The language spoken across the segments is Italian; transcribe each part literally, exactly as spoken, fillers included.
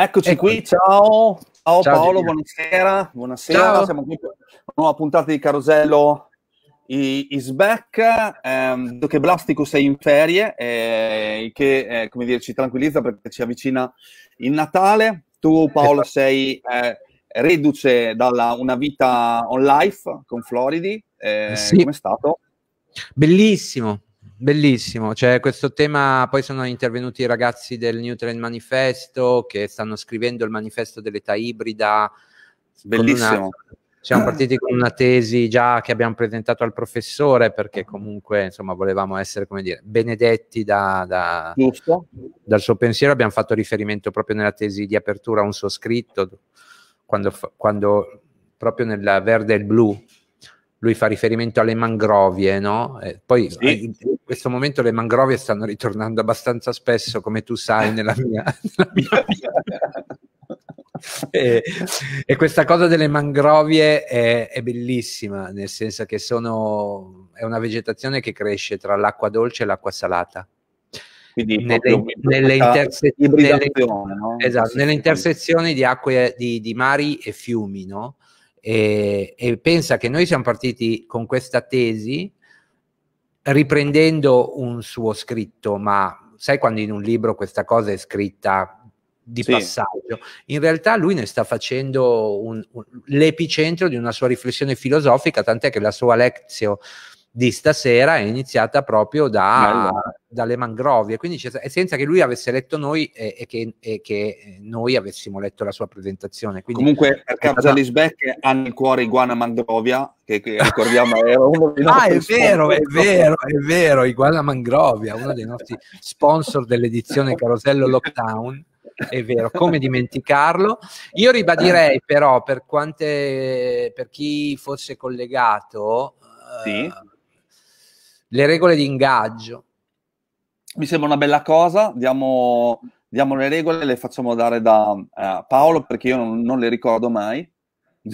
Eccoci ecco. qui, ciao, ciao, ciao Paolo, Gigi. buonasera, buonasera, ciao. Siamo qui per una nuova puntata di Carosello is back, ehm, che Blastico sei in ferie, eh, che eh, come dire, ci tranquillizza perché ci avvicina il Natale. Tu Paolo sei eh, reduce dalla una vita on life con Floridi, eh, sì. Com'è stato? Bellissimo. Bellissimo, c'è questo tema, poi sono intervenuti i ragazzi del New Trend Manifesto che stanno scrivendo il manifesto dell'età ibrida. Bellissimo. Una, siamo partiti con una tesi già che abbiamo presentato al professore perché comunque insomma volevamo essere, come dire, benedetti da, da, dal suo pensiero. Abbiamo fatto riferimento proprio nella tesi di apertura a un suo scritto, quando, quando proprio nella verde e il blu. Lui fa riferimento alle mangrovie, no? E poi sì. in questo momento le mangrovie stanno ritornando abbastanza spesso, come tu sai, nella mia nella mia e, e questa cosa delle mangrovie è, è bellissima, nel senso che sono è una vegetazione che cresce tra l'acqua dolce e l'acqua salata. Quindi nelle, nelle, interse nelle, no? esatto, sì, nelle intersezioni di acque di, di mari e fiumi, no? E, e pensa che noi siamo partiti con questa tesi riprendendo un suo scritto, ma sai quando in un libro questa cosa è scritta di sì. passaggio, in realtà lui ne sta facendo un, un, l'epicentro di una sua riflessione filosofica, tant'è che la sua lezione di stasera è iniziata proprio da, dalle mangrovie, quindi senza che lui avesse letto noi e, e, che, e che noi avessimo letto la sua presentazione. Quindi, comunque per Carosellisbeck ha nel cuore Iguana Mangrovia, che, che ricordiamo era uno dei nostri ah è vero, è vero, è vero, Iguana Mangrovia, uno dei nostri sponsor dell'edizione Carosello Lockdown. È vero, come dimenticarlo. Io ribadirei però per, quante, per chi fosse collegato sì. uh, le regole di ingaggio. Mi sembra una bella cosa, diamo, diamo le regole, le facciamo dare da uh, Paolo perché io non, non le ricordo mai.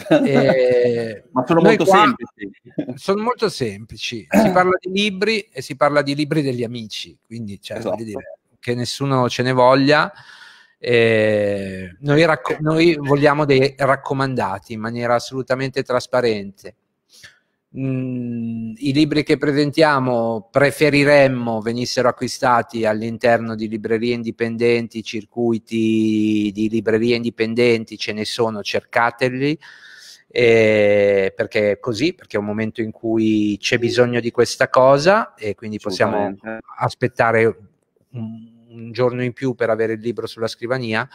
Eh, Ma sono molto semplici. Sono molto semplici, si parla di libri e si parla di libri degli amici, quindi cioè, esatto. voglio dire, che nessuno ce ne voglia. Eh, noi, noi vogliamo dei raccomandati in maniera assolutamente trasparente. Mm, i libri che presentiamo preferiremmo venissero acquistati all'interno di librerie indipendenti, circuiti di librerie indipendenti, ce ne sono, cercateli, eh, perché è così, perché è un momento in cui c'è bisogno di questa cosa e quindi possiamo aspettare un, un giorno in più per avere il libro sulla scrivania.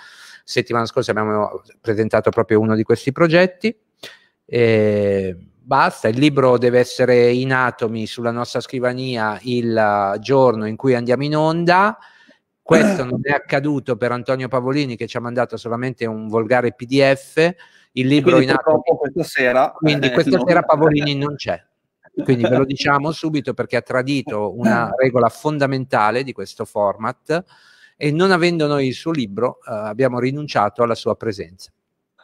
Settimana scorsa abbiamo presentato proprio uno di questi progetti. eh, Basta, il libro deve essere in atomi sulla nostra scrivania il giorno in cui andiamo in onda. Questo non è accaduto per Antonio Pavolini, che ci ha mandato solamente un volgare P D F. Il libro in atomi. Questa sera, quindi eh, questa non... sera Pavolini non c'è. Quindi ve lo diciamo subito perché ha tradito una regola fondamentale di questo format e non avendo noi il suo libro eh, abbiamo rinunciato alla sua presenza.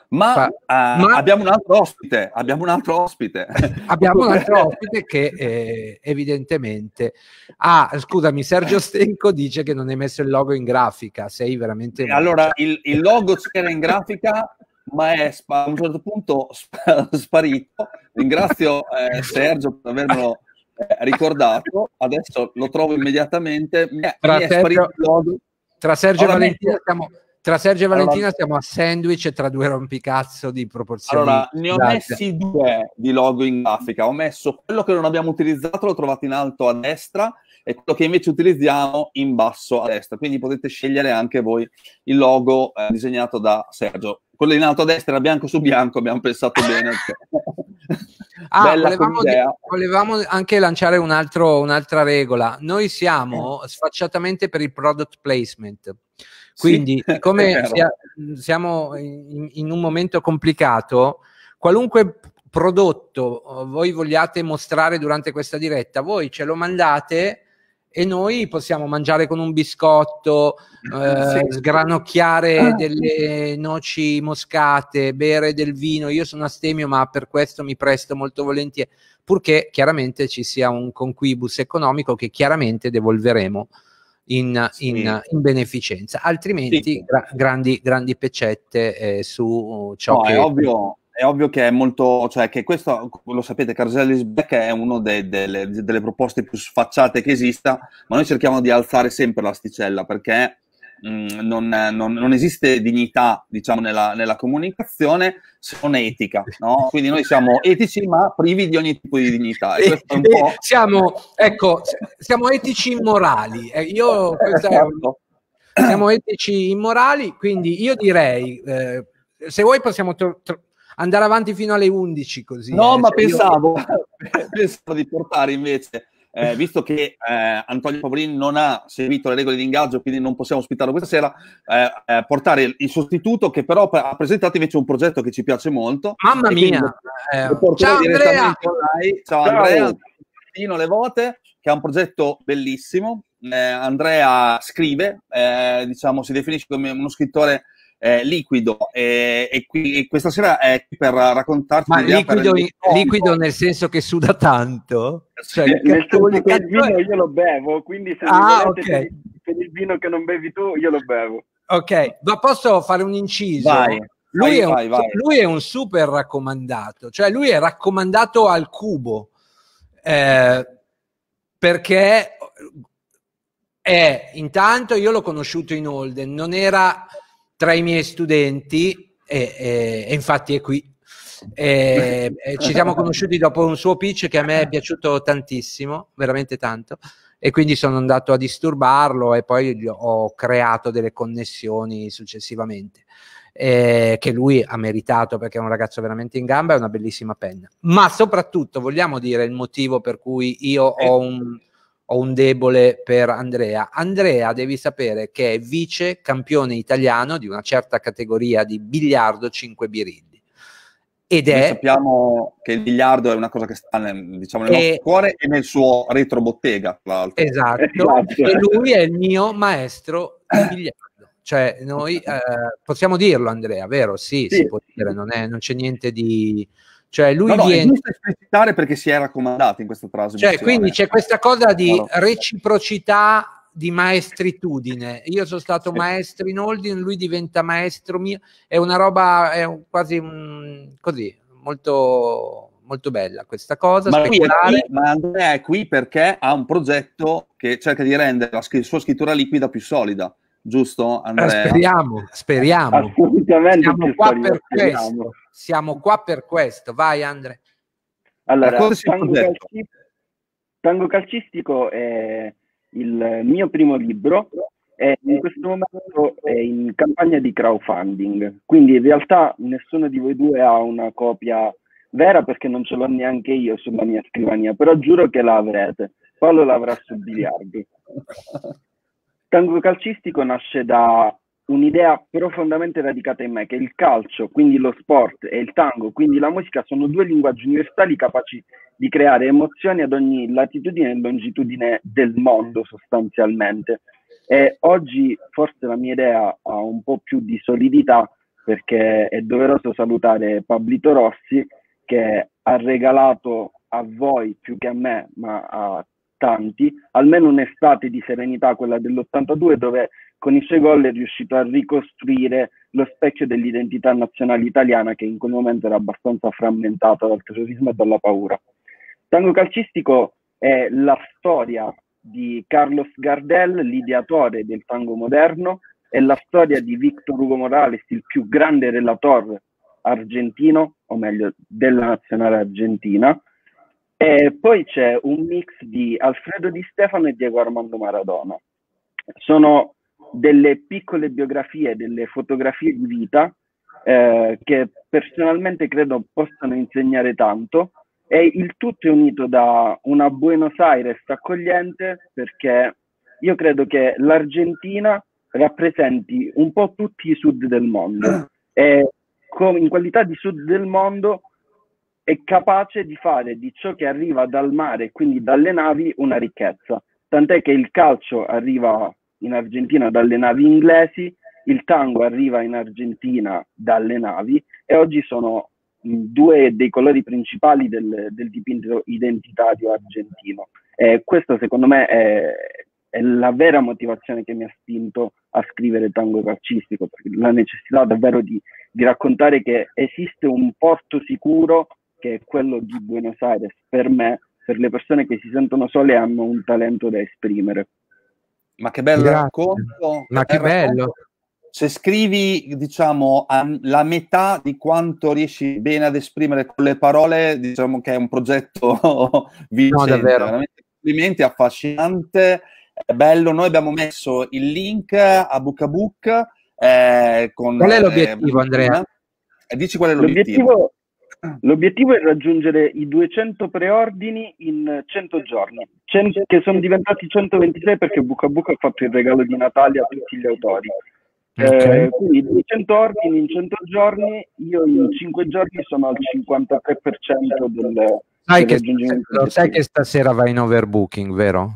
Ma, uh, Ma abbiamo un altro ospite, abbiamo un altro ospite, abbiamo un altro ospite che eh, evidentemente, ah scusami, Sergio Stenco dice che non hai messo il logo in grafica, sei veramente... E allora il, il logo c'era in grafica ma è a un certo punto sp sparito, ringrazio eh, Sergio per avermelo eh, ricordato, adesso lo trovo immediatamente, mi è, mi è sparito il logo. Tra Sergio allora, e Valentina siamo... Tra Sergio e Valentina allora, siamo a sandwich e tra due rompicazzo di proporzioni. Allora, ne ho messi due di logo in grafica. Ho messo quello che non abbiamo utilizzato, l'ho trovato in alto a destra, e quello che invece utilizziamo in basso a destra. Quindi potete scegliere anche voi il logo eh, disegnato da Sergio. Quello in alto a destra era bianco su bianco, abbiamo pensato bene. Ah, volevamo, di, volevamo anche lanciare un'altra un regola. Noi siamo sfacciatamente per il product placement. Quindi, sì, come sia, siamo in, in un momento complicato, qualunque prodotto voi vogliate mostrare durante questa diretta, voi ce lo mandate e noi possiamo mangiare con un biscotto, eh, sì, sgranocchiare ah, delle noci moscate, bere del vino. Io sono astemio, ma per questo mi presto molto volentieri, purché chiaramente ci sia un conquibus economico che chiaramente devolveremo in, sì. in, in beneficenza, altrimenti sì. gra grandi, grandi peccette eh, su ciò no, che... È ovvio. È ovvio che è molto, cioè che questo, lo sapete, Carosello is book è una de, de, de, delle proposte più sfacciate che esista, ma noi cerchiamo di alzare sempre l'asticella, perché mh, non, non, non esiste dignità, diciamo, nella, nella comunicazione se non etica, no? Quindi noi siamo etici ma privi di ogni tipo di dignità. E questo è un po'... Siamo, ecco, siamo etici immorali. Eh, io, questa è... Siamo etici immorali, quindi io direi, eh, se vuoi possiamo... andare avanti fino alle undici così. No, eh, ma pensavo, io... pensavo di portare invece, eh, visto che eh, Antonio Pavolini non ha seguito le regole di ingaggio, quindi non possiamo ospitarlo questa sera, eh, eh, portare il sostituto che però ha presentato invece un progetto che ci piace molto. Mamma mia! Eh, ciao Andrea! Online. Ciao, ciao Andrea! Ciao Le Vote, che è un progetto bellissimo. Eh, Andrea scrive, eh, diciamo, si definisce come uno scrittore... Eh, liquido eh, e, qui, e questa sera è per raccontarti. Ma liquido, liquido nel senso che suda tanto? Cioè, eh, nel senso che il vino io lo bevo, quindi se ah, mi volete, okay. per il vino che non bevi tu io lo bevo. Ok, ma posso fare un inciso? Vai, lui, vai, è un, vai, vai. Lui è un super raccomandato, cioè lui è raccomandato al cubo, eh, perché è, intanto io l'ho conosciuto in Holden, non era... tra i miei studenti e, e, e infatti è qui e, e ci siamo conosciuti dopo un suo pitch che a me è piaciuto tantissimo, veramente tanto, e quindi sono andato a disturbarlo e poi ho creato delle connessioni successivamente eh, che lui ha meritato, perché è un ragazzo veramente in gamba e una bellissima penna. Ma soprattutto vogliamo dire il motivo per cui io ho un ho un debole per Andrea. Andrea, devi sapere che è vice campione italiano di una certa categoria di biliardo cinque birilli. Ed è... Noi sappiamo che il biliardo è una cosa che sta nel, diciamo, nel e... nostro cuore e nel suo retrobottega, tra l'altro. Esatto, esatto. E lui è il mio maestro di biliardo. Cioè, noi eh, possiamo dirlo, Andrea, vero? Sì, sì, si può dire, non c'è niente di... Cioè lui no, viene... no, è giusto esplicitare perché si è raccomandato in questa frase. Cioè, quindi c'è questa cosa di reciprocità, di maestritudine. Io sono stato sì. maestro in Holden, lui diventa maestro mio. È una roba, è un, quasi un, così, molto, molto bella questa cosa. Ma, lui è qui, ma Andrea è qui perché ha un progetto che cerca di rendere la sua scrittura liquida più solida. Giusto, Andrea? Speriamo, speriamo. Siamo qua per questo. Siamo qua per questo. Vai, Andrea. Allora, Tango Calcistico, Tango Calcistico è il mio primo libro e in questo momento è in campagna di crowdfunding. Quindi in realtà nessuno di voi due ha una copia vera perché non ce l'ho neanche io sulla mia scrivania, però giuro che la avrete. Paolo l'avrà sul biliardo. Tango Calcistico nasce da un'idea profondamente radicata in me, che il calcio, quindi lo sport, e il tango, quindi la musica, sono due linguaggi universali capaci di creare emozioni ad ogni latitudine e longitudine del mondo, sostanzialmente. E oggi forse la mia idea ha un po' più di solidità, perché è doveroso salutare Pablito Rossi, che ha regalato a voi, più che a me, ma a tanti, almeno un'estate di serenità, quella dell'ottantadue, dove con i suoi gol è riuscito a ricostruire lo specchio dell'identità nazionale italiana, che in quel momento era abbastanza frammentata dal terrorismo e dalla paura. Tango Calcistico è la storia di Carlos Gardel, l'ideatore del tango moderno, è la storia di Victor Hugo Morales, il più grande relator argentino, o meglio della nazionale argentina. E poi c'è un mix di Alfredo Di Stefano e Diego Armando Maradona. Sono delle piccole biografie, delle fotografie di vita eh, che personalmente credo possano insegnare tanto, e il tutto è unito da una Buenos Aires accogliente, perché io credo che l'Argentina rappresenti un po' tutti i sud del mondo e in qualità di sud del mondo è capace di fare di ciò che arriva dal mare, quindi dalle navi, una ricchezza. tant'è che il calcio arriva in Argentina dalle navi inglesi, il tango arriva in Argentina dalle navi e oggi sono due dei colori principali del, del dipinto identitario argentino. Eh, questo secondo me è, è la vera motivazione che mi ha spinto a scrivere Tango Calcistico, perché la necessità davvero di, di raccontare che esiste un porto sicuro che è quello di Buenos Aires, per me, per le persone che si sentono sole e hanno un talento da esprimere. Ma che bello racconto! Ma che bello! Se scrivi, diciamo, la metà di quanto riesci bene ad esprimere con le parole, diciamo che è un progetto vincente. No, davvero. Veramente complimenti, affascinante, è bello. Noi abbiamo messo il link a Bookabook. Eh, con, qual è l'obiettivo, eh, Andrea? Eh, dici qual è l'obiettivo. L'obiettivo è raggiungere i duecento preordini in cento giorni, cento, che sono diventati centoventitré perché Bookabook ha fatto il regalo di Natale a tutti gli autori. Okay. Eh, quindi duecento ordini in cento giorni, io in cinque giorni sono al cinquantatré per cento del... Sai, del che, lo sai che stasera vai in overbooking, vero?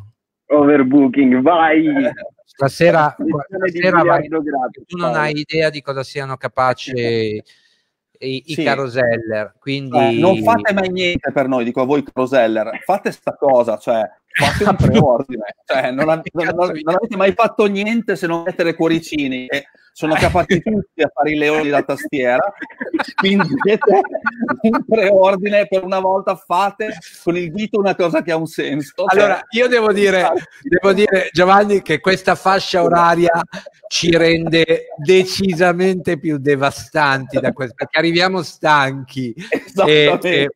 Overbooking, vai! Eh, stasera, stasera vai, gratis, tu non vai. Hai idea di cosa siano capaci... Eh. i, sì. i caroseller, quindi eh, non fate mai niente per noi, dico a voi caroseller, fate sta cosa, cioè fate un preordine, cioè, non, non, non, non avete mai fatto niente se non mettere cuoricini, sono capaci tutti a fare i leoni da tastiera, quindi un preordine per una volta, fate con il dito una cosa che ha un senso. Allora, cioè, io devo dire, devo dire Giovanni, che questa fascia oraria ci rende decisamente più devastanti da questo, perché arriviamo stanchi, e, e,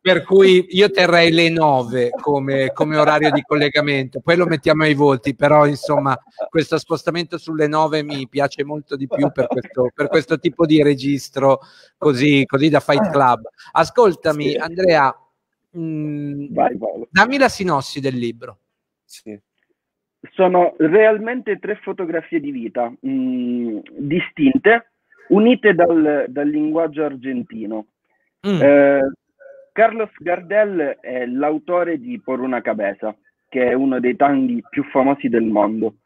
per cui io terrei le nove come, come orario di collegamento, poi lo mettiamo ai voti, però insomma questo spostamento sulle nove mi piace molto di più per questo, per questo tipo di registro così, così da Fight Club. Ascoltami, sì. Andrea, mh, vai, vai. Dammi la sinossi del libro. Sì. Sono realmente tre fotografie di vita mh, distinte, unite dal, dal linguaggio argentino. Mm. Eh, Carlos Gardel è l'autore di Por una cabeza, che è uno dei tanghi più famosi del mondo.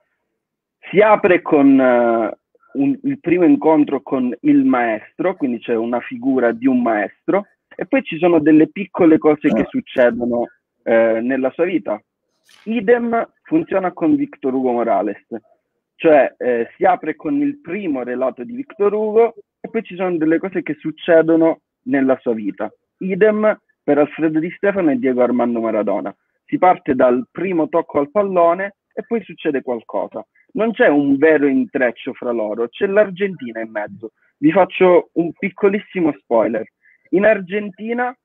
Si apre con uh, un, il primo incontro con il maestro, quindi c'è una figura di un maestro, e poi ci sono delle piccole cose che succedono eh, nella sua vita. Idem funziona con Victor Hugo Morales, cioè eh, si apre con il primo relato di Victor Hugo e poi ci sono delle cose che succedono nella sua vita. Idem per Alfredo Di Stefano e Diego Armando Maradona. Si parte dal primo tocco al pallone e poi succede qualcosa. Non c'è un vero intreccio fra loro, c'è l'Argentina in mezzo. Vi faccio un piccolissimo spoiler. In Argentina,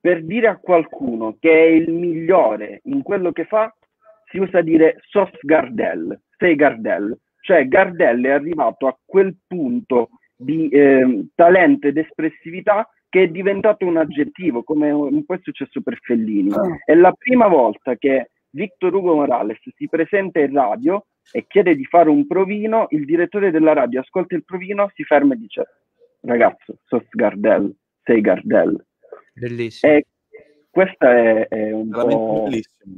per dire a qualcuno che è il migliore in quello che fa, si usa dire sos Gardel, sei Gardel. Cioè Gardel è arrivato a quel punto di eh, talento ed espressività che è diventato un aggettivo, come un po' è successo per Fellini. È la prima volta che Victor Hugo Morales si presenta in radio e chiede di fare un provino, il direttore della radio ascolta il provino, si ferma e dice «Ragazzo, sos Gardel, sei Gardel». Bellissimo. E questa è, è un po'... bellissimo.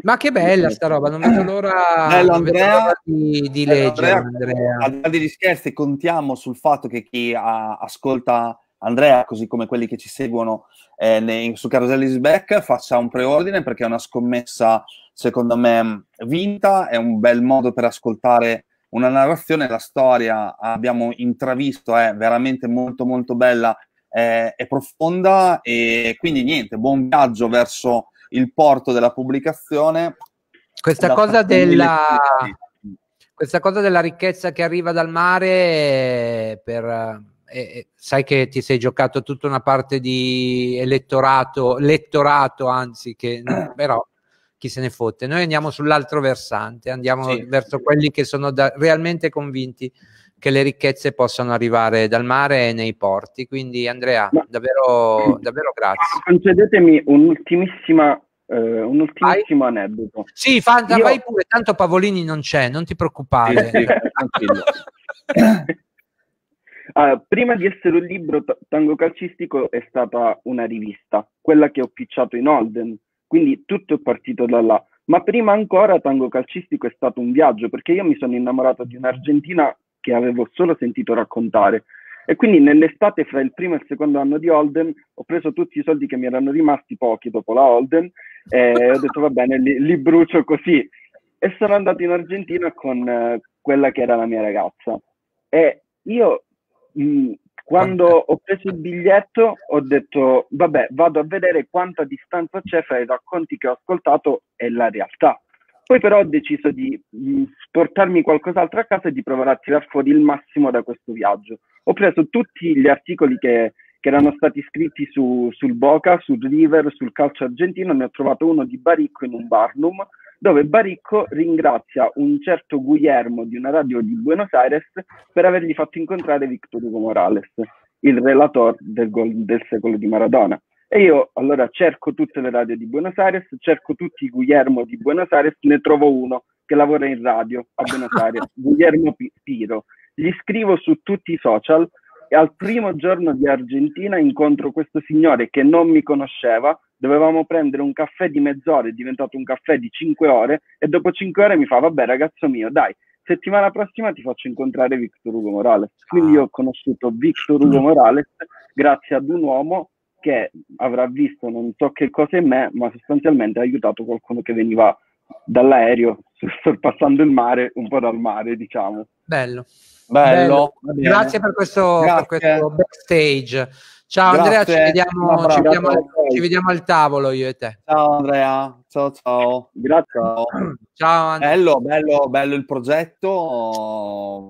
Ma che bella sta roba, non vedo l'ora, bello, non vedo l'ora di, di leggere. Andrea, al di là degli scherzi, contiamo sul fatto che chi a, ascolta Andrea, così come quelli che ci seguono eh, nei, su Carosello is book, faccia un preordine, perché è una scommessa secondo me vinta, è un bel modo per ascoltare una narrazione, la storia abbiamo intravisto, è veramente molto molto bella, è profonda, e quindi niente, buon viaggio verso il porto della pubblicazione. Questa cosa della, questa cosa della ricchezza che arriva dal mare, per, eh, sai che ti sei giocato tutta una parte di elettorato, lettorato anzi, che no, però chi se ne fotte, noi andiamo sull'altro versante, andiamo sì, verso sì. quelli che sono da, realmente convinti che le ricchezze possano arrivare dal mare e nei porti, quindi Andrea, ma, davvero, davvero grazie. Concedetemi un'ultimissima eh, un ultimissimo vai? aneddoto. Sì, Fanta, io... vai pure, tanto Pavolini non c'è, non ti preoccupare. Sì, sì, tranquillo. Allora, prima di essere un libro, Tango Calcistico è stata una rivista, quella che ho picciato in Holden, quindi tutto è partito da là. Ma prima ancora Tango Calcistico è stato un viaggio, perché io mi sono innamorato di un'Argentina che avevo solo sentito raccontare. E quindi nell'estate, fra il primo e il secondo anno di Holden, ho preso tutti i soldi che mi erano rimasti, pochi dopo la Holden, e ho detto va bene, li, li brucio così. E sono andato in Argentina con eh, quella che era la mia ragazza. E io mh, quando ho preso il biglietto ho detto vabbè, vado a vedere quanta distanza c'è fra i racconti che ho ascoltato e la realtà. Poi però ho deciso di mh, portarmi qualcos'altro a casa e di provare a tirar fuori il massimo da questo viaggio. Ho preso tutti gli articoli che, che erano stati scritti su, sul Boca, sul River, sul calcio argentino, ne ho trovato uno di Baricco in un barnum, dove Baricco ringrazia un certo Guillermo di una radio di Buenos Aires per avergli fatto incontrare Victor Hugo Morales, il relatore del gol del secolo di Maradona. E io allora cerco tutte le radio di Buenos Aires, cerco tutti i Guillermo di Buenos Aires, ne trovo uno che lavora in radio a Buenos Aires, Guillermo Piro. Gli scrivo su tutti i social e al primo giorno di Argentina incontro questo signore che non mi conosceva. Dovevamo prendere un caffè di mezz'ora, è diventato un caffè di cinque ore e dopo cinque ore mi fa vabbè ragazzo mio dai, settimana prossima ti faccio incontrare Victor Hugo Morales. Quindi io ho conosciuto Victor Hugo Morales grazie ad un uomo che avrà visto non so che cosa in me, ma sostanzialmente ha aiutato qualcuno che veniva dall'aereo sorpassando il mare, un po' dal mare diciamo. Bello, bello, bello. Grazie per questo, grazie per questo backstage. Ciao Andrea, ci vediamo, ci, vediamo, ci vediamo al tavolo io e te. Ciao Andrea, ciao ciao. Grazie. Ciao Andrea. Bello, bello, bello il progetto,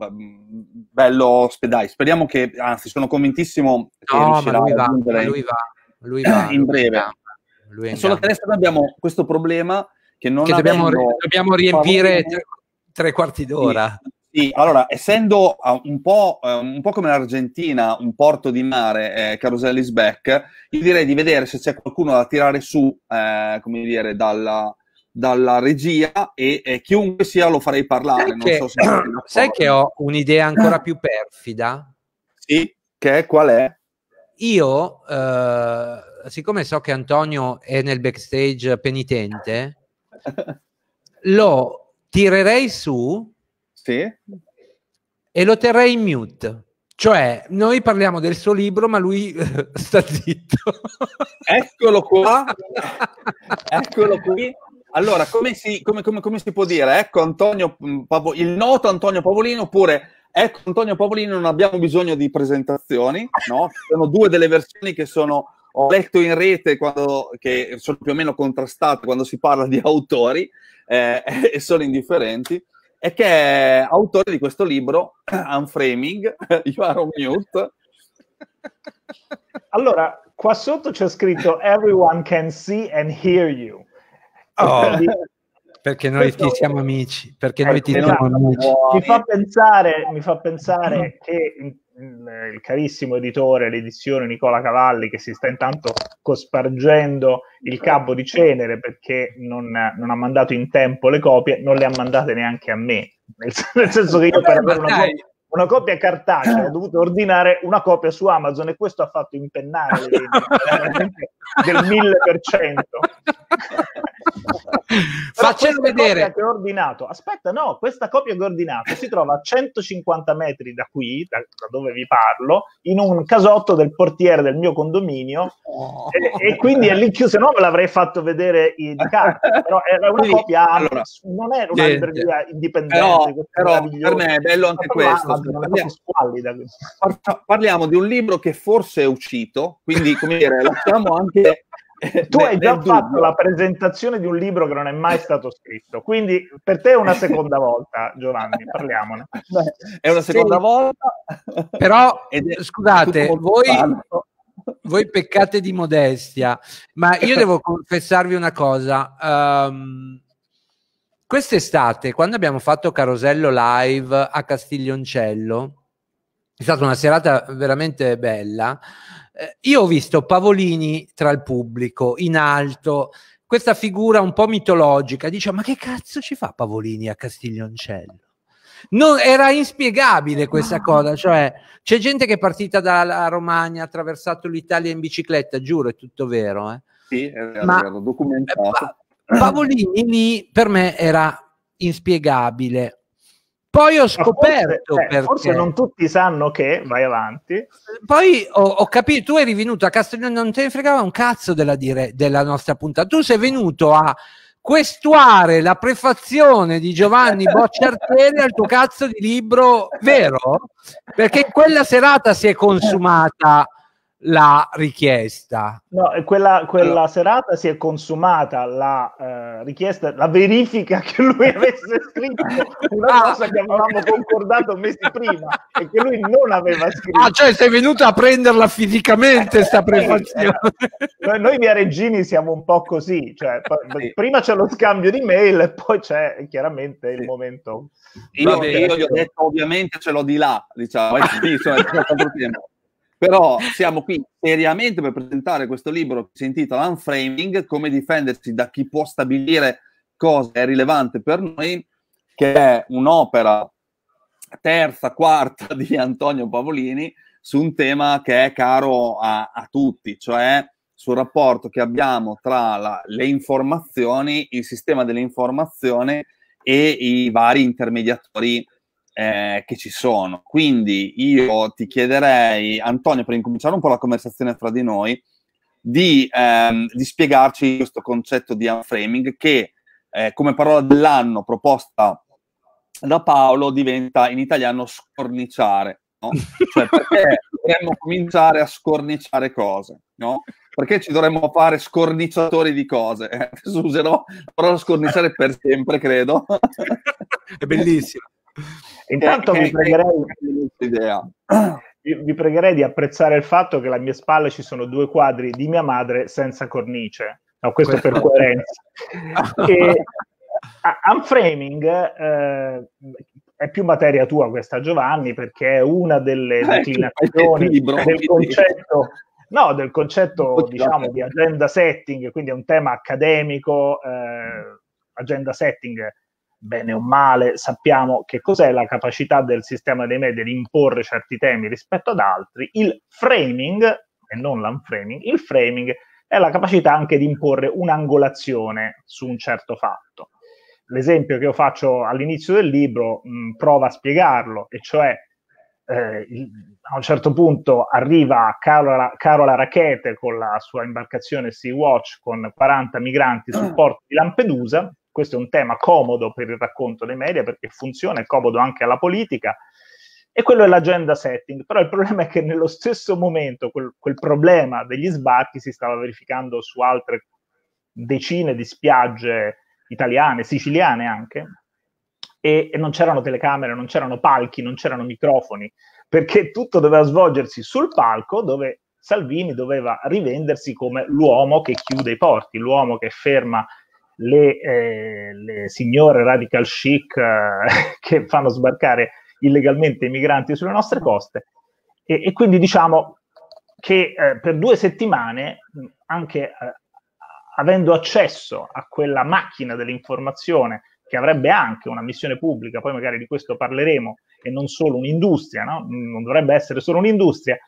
bello, dai, speriamo che, anzi sono convintissimo che no, riuscirà lui a va, lui va, lui va, in breve. Lui è solo che adesso abbiamo questo problema che non che dobbiamo, dobbiamo riempire tre, tre quarti d'ora. Sì. Sì, allora, essendo un po', un po' come l'Argentina, un porto di mare, eh, Carosello is back, io direi di vedere se c'è qualcuno da tirare su, eh, come dire, dalla, dalla regia e, e chiunque sia lo farei parlare. Sai, non che, so se sai che ho un'idea ancora più perfida? Sì, che qual è? Io, eh, siccome so che Antonio è nel backstage penitente, lo tirerei su... Sì. E lo terrei in mute, cioè noi parliamo del suo libro ma lui eh, sta zitto. Eccolo qua. Eccolo qui. Allora come si, come, come, come si può dire, ecco Antonio Pavo, il noto Antonio Pavolini, oppure ecco Antonio Pavolini, non abbiamo bisogno di presentazioni, no? Sono due delle versioni che sono, ho letto in rete, quando, che sono più o meno contrastate quando si parla di autori eh, e sono indifferenti. E che è autore di questo libro, Unframing, You Are On Mute. Allora, qua sotto c'è scritto Everyone can see and hear you. Oh, perché noi questo... ti siamo amici. Perché eh, noi ti siamo amici. Mi fa pensare, mi fa pensare che il carissimo editore, l'edizione Nicola Cavalli, che si sta intanto cospargendo il capo di cenere perché non, non ha mandato in tempo le copie, non le ha mandate neanche a me, nel, nel senso che io per avere una copia, una copia cartacea ho dovuto ordinare una copia su Amazon e questo ha fatto impennare le vendite del mille per cento. Faccelo vedere. Copia che ho ordinato. Aspetta, no, questa copia che ho ordinato si trova a centocinquanta metri da qui, da, da dove vi parlo, in un casotto del portiere del mio condominio. Oh. E, e quindi è lì chiuso, se no me l'avrei fatto vedere in carta. Però era una quindi, copia, allora, non era una libreria sì, indipendente. Però, però per me è bello anche questo. Amazon, parliamo, squallida. Parliamo di un libro che forse è uscito, quindi come dire, lasciamo anche. Tu hai già fatto la presentazione di un libro che non è mai stato scritto, quindi per te è una seconda volta, Giovanni, parliamone. È una seconda sì. volta, però scusate, voi, voi peccate di modestia, ma io devo confessarvi una cosa. Um, quest'estate, quando abbiamo fatto Carosello Live a Castiglioncello, è stata una serata veramente bella. Eh, io ho visto Pavolini tra il pubblico, in alto, questa figura un po' mitologica. Dice, ma che cazzo ci fa Pavolini a Castiglioncello? Non, era inspiegabile questa cosa. Cioè, c'è gente che è partita dalla Romagna, ha attraversato l'Italia in bicicletta, giuro, è tutto vero. Eh? Sì, è vero, ma, è vero, documentato. Ma, Pavolini lì per me era inspiegabile. Poi ho scoperto forse, eh, perché... Forse non tutti sanno che, vai avanti. Poi ho, ho capito, tu eri venuto a Castiglione, non te ne fregava un cazzo della, dire, della nostra puntata. Tu sei venuto a questuare la prefazione di Giovanni Boccia Artieri al tuo cazzo di libro, vero? Perché in quella serata si è consumata la richiesta. No, quella, quella eh. serata si è consumata la eh, richiesta, la verifica che lui avesse scritto una ah. cosa che avevamo concordato mesi prima e che lui non aveva scritto. Ah, cioè sei venuto a prenderla fisicamente sta prefazione. Noi, noi viareggini siamo un po' così, cioè, sì. prima c'è lo scambio di mail e poi c'è chiaramente il sì. momento. Io, no, io, io gli ho detto ovviamente ce l'ho di là, diciamo, però siamo qui seriamente per presentare questo libro che si intitola Unframing, come difendersi da chi può stabilire cosa è rilevante per noi, che è un'opera terza, quarta di Antonio Pavolini su un tema che è caro a, a tutti, cioè sul rapporto che abbiamo tra la, le informazioni, il sistema dell'informazione e i vari intermediatori Eh, che ci sono. Quindi io ti chiederei, Antonio, per incominciare un po' la conversazione fra di noi, di, ehm, di spiegarci questo concetto di unframing che eh, come parola dell'anno proposta da Paolo diventa in italiano scorniciare, no? Cioè perché dovremmo cominciare a scorniciare cose, no? Perché ci dovremmo fare scorniciatori di cose? Adesso userò la parola scorniciare per sempre, credo. È bellissimo. Intanto eh, vi, pregherei, idea. vi pregherei di apprezzare il fatto che alle mie spalle ci sono due quadri di mia madre senza cornice, no, questo per coerenza. E, uh, unframing eh, è più materia tua questa, Giovanni, perché è una delle declinazioni eh, del concetto no, del concetto diciamo, di agenda setting, quindi è un tema accademico. eh, agenda setting, bene o male, sappiamo che cos'è la capacità del sistema dei media di imporre certi temi rispetto ad altri. Il framing, e non l'unframing, il framing è la capacità anche di imporre un'angolazione su un certo fatto. L'esempio che io faccio all'inizio del libro mh, prova a spiegarlo, e cioè eh, il, a un certo punto arriva Carola, Carola Rackete con la sua imbarcazione Sea-Watch con quaranta migranti sul porto di Lampedusa. Questo è un tema comodo per il racconto dei media, perché funziona, è comodo anche alla politica, e quello è l'agenda setting. Però il problema è che nello stesso momento quel, quel problema degli sbarchi si stava verificando su altre decine di spiagge italiane, siciliane anche, e, e non c'erano telecamere, non c'erano palchi, non c'erano microfoni, perché tutto doveva svolgersi sul palco dove Salvini doveva rivendersi come l'uomo che chiude i porti, l'uomo che ferma Le, eh, le signore radical chic eh, che fanno sbarcare illegalmente i migranti sulle nostre coste. E, e quindi diciamo che eh, per due settimane, anche eh, avendo accesso a quella macchina dell'informazione che avrebbe anche una missione pubblica, poi magari di questo parleremo, e non solo un'industria, no? Non dovrebbe essere solo un'industria.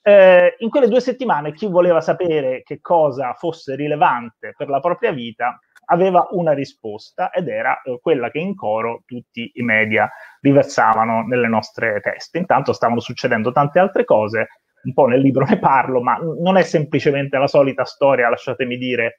Eh, in quelle due settimane chi voleva sapere che cosa fosse rilevante per la propria vita aveva una risposta, ed era eh, quella che in coro tutti i media riversavano nelle nostre teste. Intanto stavano succedendo tante altre cose, un po' nel libro ne parlo, ma non è semplicemente la solita storia, lasciatemi dire,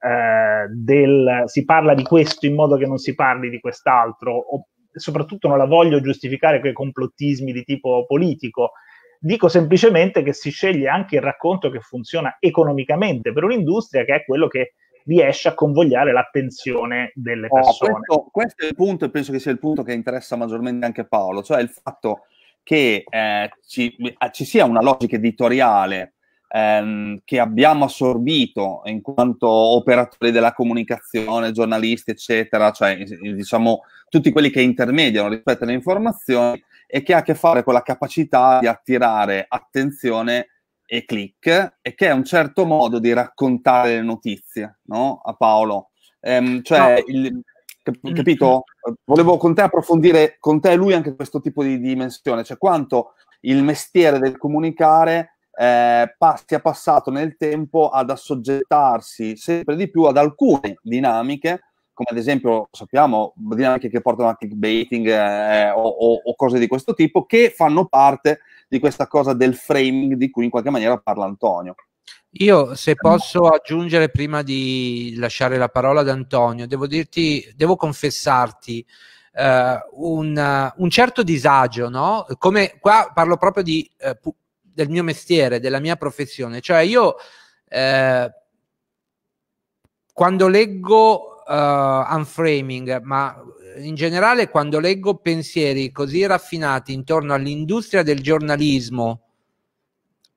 eh, del si parla di questo in modo che non si parli di quest'altro, o, soprattutto non la voglio giustificare quei complottismi di tipo politico. Dico semplicemente che si sceglie anche il racconto che funziona economicamente per un'industria, che è quello che riesce a convogliare l'attenzione delle persone. Oh, questo, questo è il punto, e penso che sia il punto che interessa maggiormente anche Paolo, cioè il fatto che eh, ci, ci sia una logica editoriale ehm, che abbiamo assorbito in quanto operatori della comunicazione, giornalisti, eccetera, cioè diciamo tutti quelli che intermediano rispetto alle informazioni, e che ha a che fare con la capacità di attirare attenzione e click, e che è un certo modo di raccontare le notizie, no? A Paolo. Ehm, cioè, no. il, cap- capito? Volevo con te approfondire, con te e lui, anche questo tipo di dimensione, cioè quanto il mestiere del comunicare eh, sia passato nel tempo ad assoggettarsi sempre di più ad alcune dinamiche, come ad esempio, sappiamo, dinamiche che portano a clickbaiting eh, o, o, o cose di questo tipo, che fanno parte di questa cosa del framing di cui in qualche maniera parla Antonio. Io, se posso aggiungere prima di lasciare la parola ad Antonio, devo dirti, devo confessarti eh, un, un certo disagio, no? Come qua parlo proprio di, eh, del mio mestiere, della mia professione, cioè io eh, quando leggo Uh, Unframing, ma in generale quando leggo pensieri così raffinati intorno all'industria del giornalismo,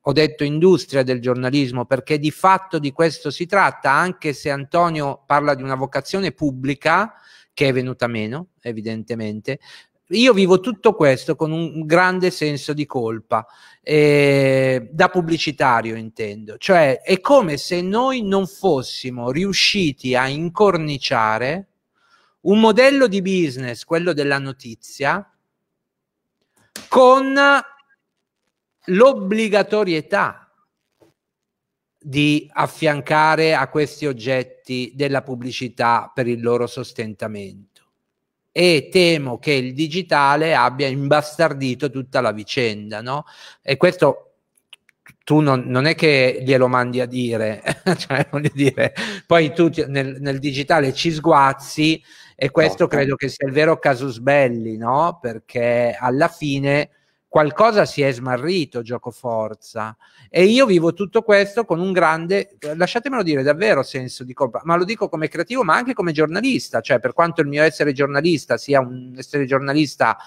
ho detto industria del giornalismo perché di fatto di questo si tratta, anche se Antonio parla di una vocazione pubblica che è venuta meno evidentemente, io vivo tutto questo con un grande senso di colpa, eh, da pubblicitario intendo, cioè è come se noi non fossimo riusciti a incorniciare un modello di business, quello della notizia, con l'obbligatorietà di affiancare a questi oggetti della pubblicità per il loro sostentamento. E temo che il digitale abbia imbastardito tutta la vicenda, no? E questo tu non, non è che glielo mandi a dire, cioè, voglio dire, poi tu ti, nel, nel digitale ci sguazzi, e questo credo che sia il vero casus belli, no? Perché alla fine qualcosa si è smarrito, giocoforza, e io vivo tutto questo con un grande, lasciatemelo dire, davvero senso di colpa, ma lo dico come creativo ma anche come giornalista, cioè per quanto il mio essere giornalista sia un essere giornalista,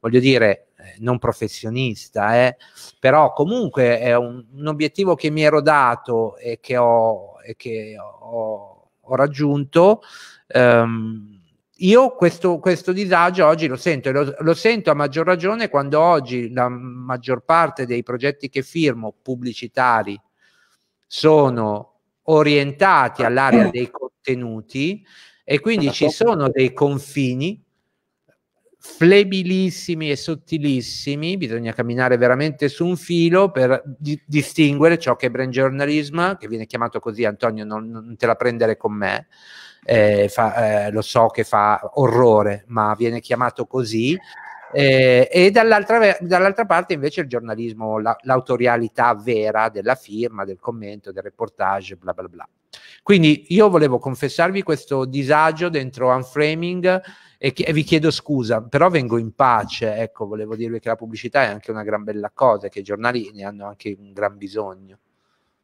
voglio dire, non professionista, eh, però comunque è un, un obiettivo che mi ero dato e che ho, e che ho, ho raggiunto. um, Io questo, questo disagio oggi lo sento, e lo, lo sento a maggior ragione quando oggi la maggior parte dei progetti che firmo pubblicitari sono orientati all'area dei contenuti, e quindi ci sono dei confini flebilissimi e sottilissimi, bisogna camminare veramente su un filo per di distinguere ciò che è brand journalism, che viene chiamato così, Antonio, non, non te la prendere con me, eh, fa, eh, lo so che fa orrore, ma viene chiamato così, eh, e dall'altra dall'altra parte invece il giornalismo, l'autorialità vera della firma, del commento, del reportage, bla bla bla. Quindi io volevo confessarvi questo disagio dentro Unframing, e, ch e vi chiedo scusa, però vengo in pace, ecco, volevo dirvi che la pubblicità è anche una gran bella cosa, che i giornali ne hanno anche un gran bisogno.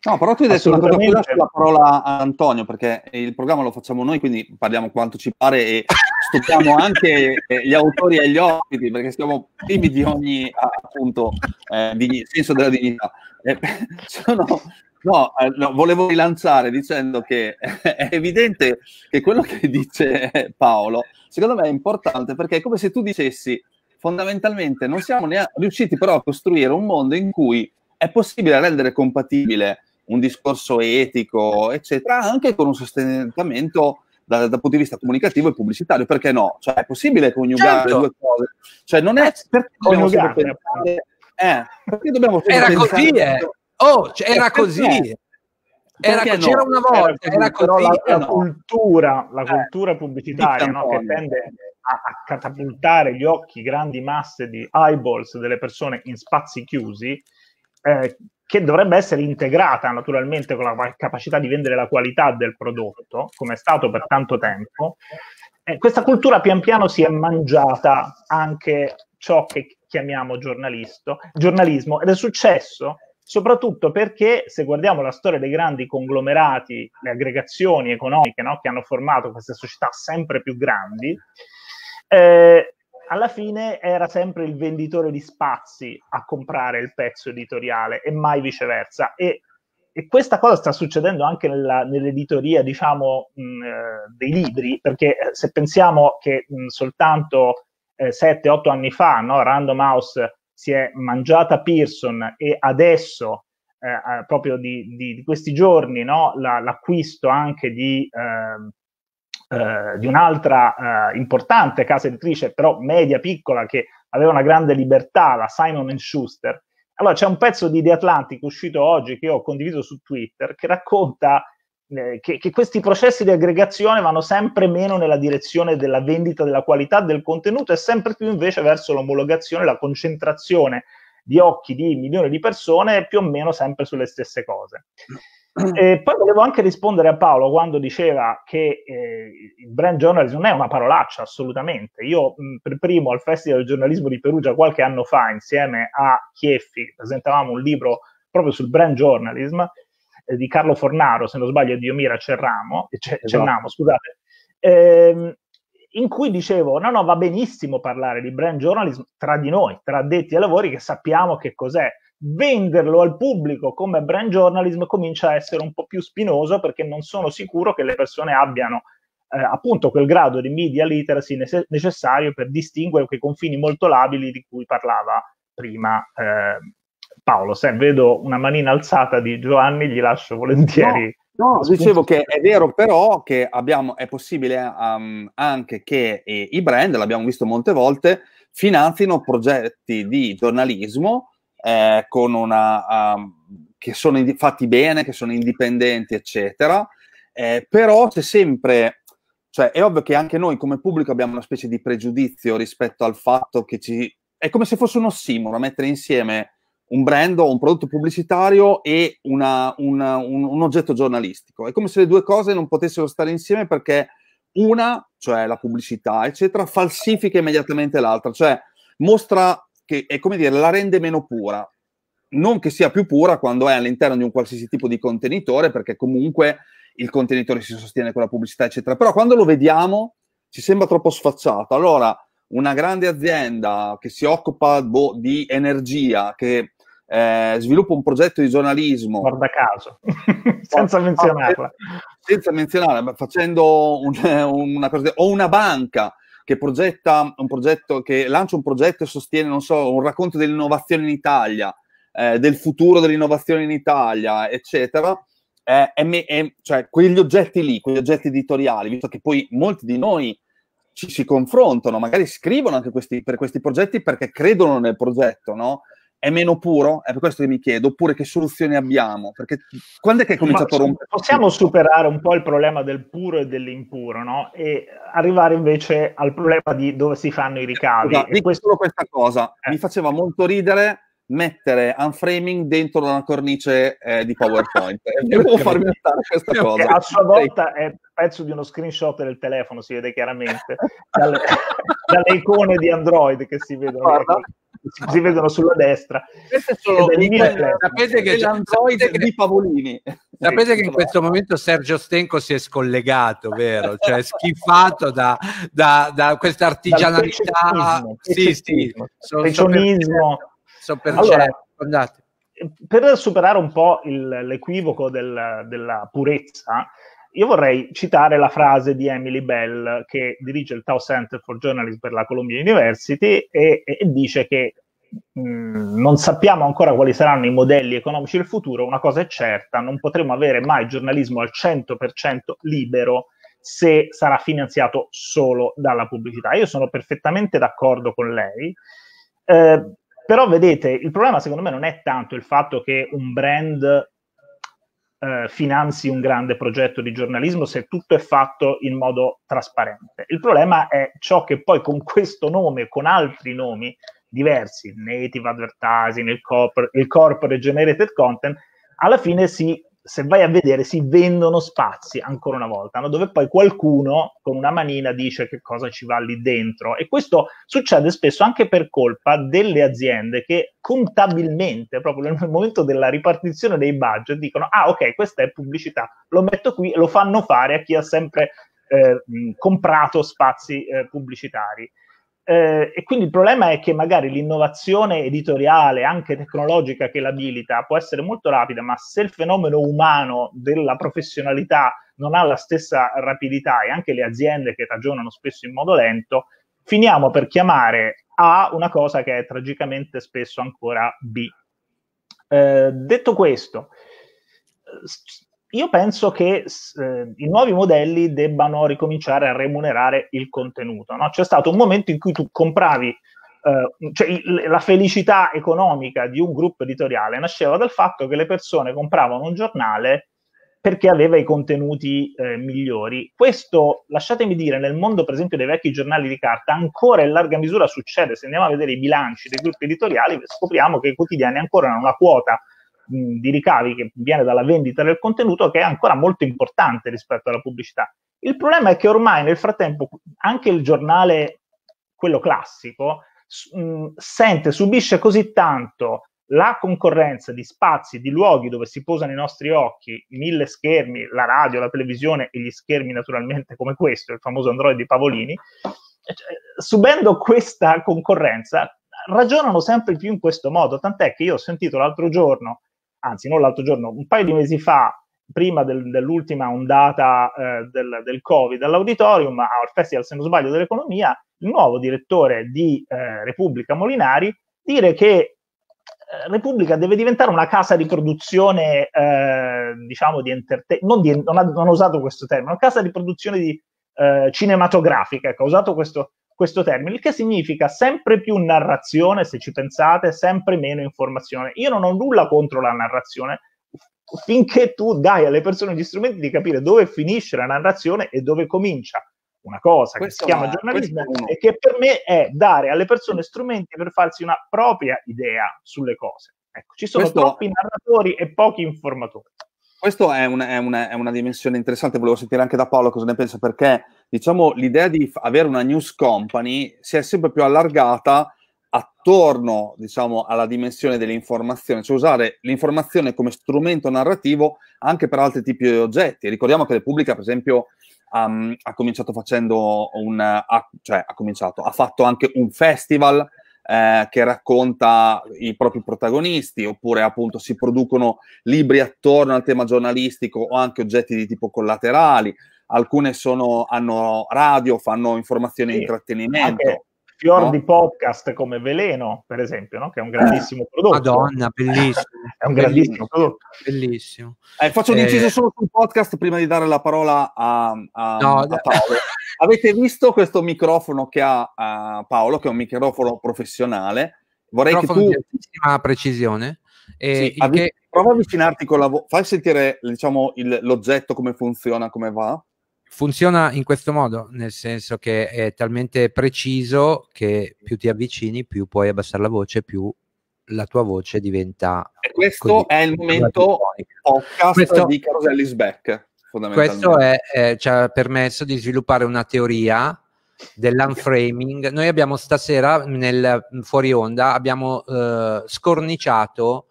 No, però tu hai detto una cosa, qui lascio la parola a Antonio, perché il programma lo facciamo noi, quindi parliamo quanto ci pare e stupiamo anche gli autori e gli ospiti, perché siamo primi di ogni, appunto, eh, di senso della dignità. Eh, sono... No, no, volevo rilanciare dicendo che è evidente che quello che dice Paolo, secondo me è importante, perché è come se tu dicessi, fondamentalmente non siamo neanche riusciti però a costruire un mondo in cui è possibile rendere compatibile un discorso etico, eccetera, anche con un sostentamento dal da punto di vista comunicativo e pubblicitario, perché no? Cioè è possibile coniugare, certo, le due cose, cioè non è... Perché dobbiamo pensare, eh, perché dobbiamo era pensare, così, eh! Oh, cioè era così, c'era no? Una volta, era, era così, la, la, no. cultura, la cultura eh, pubblicitaria, no? Che tende a, a catapultare gli occhi, grandi masse di eyeballs delle persone in spazi chiusi, eh, che dovrebbe essere integrata naturalmente con la capacità di vendere la qualità del prodotto, come è stato per tanto tempo. Eh, questa cultura pian piano si è mangiata anche ciò che chiamiamo giornalismo, ed è successo soprattutto perché, se guardiamo la storia dei grandi conglomerati, le aggregazioni economiche, no, che hanno formato queste società sempre più grandi, eh, alla fine era sempre il venditore di spazi a comprare il pezzo editoriale e mai viceversa. E, e questa cosa sta succedendo anche nell'editoria, nell diciamo, mh, dei libri, perché se pensiamo che mh, soltanto eh, sette otto anni fa, no, Random House si è mangiata Pearson, e adesso, eh, proprio di, di, di questi giorni, no, l'acquisto la, anche di, eh, eh, di un'altra eh, importante casa editrice, però media, piccola, che aveva una grande libertà, la Simon and Schuster, Allora, c'è un pezzo di The Atlantic uscito oggi che io ho condiviso su Twitter, che racconta eh, che, che questi processi di aggregazione vanno sempre meno nella direzione della vendita della qualità del contenuto e sempre più invece verso l'omologazione, la concentrazione di occhi di milioni di persone più o meno sempre sulle stesse cose. E poi volevo anche rispondere a Paolo quando diceva che eh, il brand journalism non è una parolaccia, assolutamente. Io mh, per primo al Festival del Giornalismo di Perugia qualche anno fa insieme a Chieffi presentavamo un libro proprio sul brand journalism eh, di Carlo Fornaro, se non sbaglio, e di Omira Cerramo, eh, Cernamo, scusate, eh, in cui dicevo no no va benissimo parlare di brand journalism tra di noi, tra addetti ai lavori che sappiamo che cos'è. Venderlo al pubblico come brand journalism comincia a essere un po' più spinoso perché non sono sicuro che le persone abbiano eh, appunto quel grado di media literacy ne- necessario per distinguere quei confini molto labili di cui parlava prima eh, Paolo. Se vedo una manina alzata di Giovanni, gli lascio volentieri. No, no dicevo che è vero però che abbiamo, è possibile um, anche che eh, i brand, l'abbiamo visto molte volte, finanzino progetti di giornalismo Eh, con una um, che sono indi- fatti bene, che sono indipendenti, eccetera. Eh, però c'è sempre, cioè è ovvio che anche noi come pubblico abbiamo una specie di pregiudizio rispetto al fatto che ci è come se fosse un ossimoro mettere insieme un brand o un prodotto pubblicitario e una, una, un, un oggetto giornalistico. È come se le due cose non potessero stare insieme perché una, cioè la pubblicità, eccetera, falsifica immediatamente l'altra, cioè mostra che è come dire, la rende meno pura, non che sia più pura quando è all'interno di un qualsiasi tipo di contenitore, perché comunque il contenitore si sostiene con la pubblicità, eccetera. Però quando lo vediamo ci sembra troppo sfacciato. Allora, una grande azienda che si occupa boh, di energia, che eh, sviluppa un progetto di giornalismo... Guarda caso, senza menzionarla. Senza menzionarla, facendo un, una cosa... O una banca... che progetta un progetto, che lancia un progetto e sostiene, non so, un racconto dell'innovazione in Italia, eh, del futuro dell'innovazione in Italia, eccetera, eh, è me, è, cioè quegli oggetti lì, quegli oggetti editoriali, visto che poi molti di noi ci si confrontano, magari scrivono anche questi, per questi progetti perché credono nel progetto, no? È meno puro? È per questo che mi chiedo, oppure che soluzioni abbiamo? Perché quando è che è cominciato a rompere? Possiamo superare un po' il problema del puro e dell'impuro, no? E arrivare invece al problema di dove si fanno i ricavi. Scusa, e questo... solo questa cosa, eh. mi faceva molto ridere mettere Unframing dentro una cornice eh, di PowerPoint. Devo farmi notare questa cosa. A sua volta è pezzo di uno screenshot del telefono, si vede chiaramente, dalle, dalle icone di Android che si vedono. Guarda. Si vedono sulla destra. Sono il mio, sapete che l'Android sapete che, di Pavolini. Sapete che in questo momento Sergio Stenco si è scollegato, vero? Cioè è schifato da, da, da questa artigianalità. Sì, sì. Peccionismo. So per allora, per superare un po' il, l'equivoco del, della purezza, io vorrei citare la frase di Emily Bell, che dirige il Tao Center for Journalism per la Columbia University, e, e dice che mh, non sappiamo ancora quali saranno i modelli economici del futuro, una cosa è certa, non potremo avere mai giornalismo al cento per cento libero se sarà finanziato solo dalla pubblicità. Io sono perfettamente d'accordo con lei, eh, però vedete, il problema secondo me non è tanto il fatto che un brand... Eh, finanzi un grande progetto di giornalismo se tutto è fatto in modo trasparente. Il problema è ciò che poi con questo nome, con altri nomi diversi, il native advertising, il, corpor- il corporate generated content, alla fine si, se vai a vedere si vendono spazi ancora una volta, no? Dove poi qualcuno con una manina dice che cosa ci va lì dentro, e questo succede spesso anche per colpa delle aziende che contabilmente proprio nel momento della ripartizione dei budget dicono ah ok questa è pubblicità, lo metto qui, e lo fanno fare a chi ha sempre eh, comprato spazi eh, pubblicitari. Eh, e quindi il problema è che magari l'innovazione editoriale, anche tecnologica, che l'abilita può essere molto rapida, ma se il fenomeno umano della professionalità non ha la stessa rapidità, e anche le aziende che ragionano spesso in modo lento, finiamo per chiamare A una cosa che è tragicamente spesso ancora B. Eh, detto questo, io penso che eh, i nuovi modelli debbano ricominciare a remunerare il contenuto, no? C'è stato un momento in cui tu compravi eh, cioè il, la felicità economica di un gruppo editoriale nasceva dal fatto che le persone compravano un giornale perché aveva i contenuti eh, migliori. Questo, lasciatemi dire, nel mondo per esempio dei vecchi giornali di carta ancora in larga misura succede. Se andiamo a vedere i bilanci dei gruppi editoriali scopriamo che i quotidiani ancora hanno una quota mh, di ricavi che viene dalla vendita del contenuto che è ancora molto importante rispetto alla pubblicità. Il problema è che ormai nel frattempo anche il giornale, quello classico, mh, sente, subisce così tanto la concorrenza di spazi, di luoghi dove si posano i nostri occhi, mille schermi, la radio, la televisione e gli schermi naturalmente come questo, il famoso Android di Pavolini, subendo questa concorrenza ragionano sempre più in questo modo, tant'è che io ho sentito l'altro giorno, anzi non l'altro giorno, un paio di mesi fa, prima del, dell'ultima ondata eh, del, del Covid, all'auditorium, al Festival, se non sbaglio, dell'economia, il nuovo direttore di eh, Repubblica Molinari dire che Repubblica deve diventare una casa di produzione, eh, diciamo, di entertainment, non, di, non, ha, non ho usato questo termine, una casa di produzione di, eh, cinematografica, ecco, ho usato questo, questo termine, il che significa sempre più narrazione, se ci pensate, sempre meno informazione. Io non ho nulla contro la narrazione, finché tu dai alle persone gli strumenti di capire dove finisce la narrazione e dove comincia. Una cosa che questo si chiama giornalismo e che per me è dare alle persone strumenti per farsi una propria idea sulle cose. Ecco, ci sono questo, troppi narratori e pochi informatori. Questa è, un, è, una, è una dimensione interessante, volevo sentire anche da Paolo cosa ne pensa, perché diciamo l'idea di avere una news company si è sempre più allargata attorno, diciamo, alla dimensione dell'informazione, cioè usare l'informazione come strumento narrativo anche per altri tipi di oggetti. Ricordiamo che Repubblica, per esempio, Um, ha cominciato facendo un ha, cioè ha cominciato ha fatto anche un festival eh, che racconta i propri protagonisti, oppure appunto si producono libri attorno al tema giornalistico o anche oggetti di tipo collaterali. Alcune sono hanno radio, fanno informazione e sì, intrattenimento, anche fior no? di podcast come Veleno, per esempio, no? Che è un grandissimo eh, prodotto. Madonna, bellissimo. È un grandissimo bellissimo, prodotto. Bellissimo. Eh, faccio un inciso eh, solo sul podcast prima di dare la parola a, a, no, a Paolo. Avete visto questo microfono che ha uh, Paolo, che è un microfono professionale? Vorrei microfono che tu... di altissima precisione. Eh, sì, avvi... che... Prova a avvicinarti con la voce. Fai sentire, diciamo, il, l'oggetto, come funziona, come va. Funziona in questo modo, nel senso che è talmente preciso che più ti avvicini, più puoi abbassare la voce, più la tua voce diventa... E questo così, è il momento podcast questo, di Carosello is book, fondamentalmente. Questo è, eh, ci ha permesso di sviluppare una teoria dell'unframing. Noi abbiamo stasera, nel fuori onda, abbiamo eh, scorniciato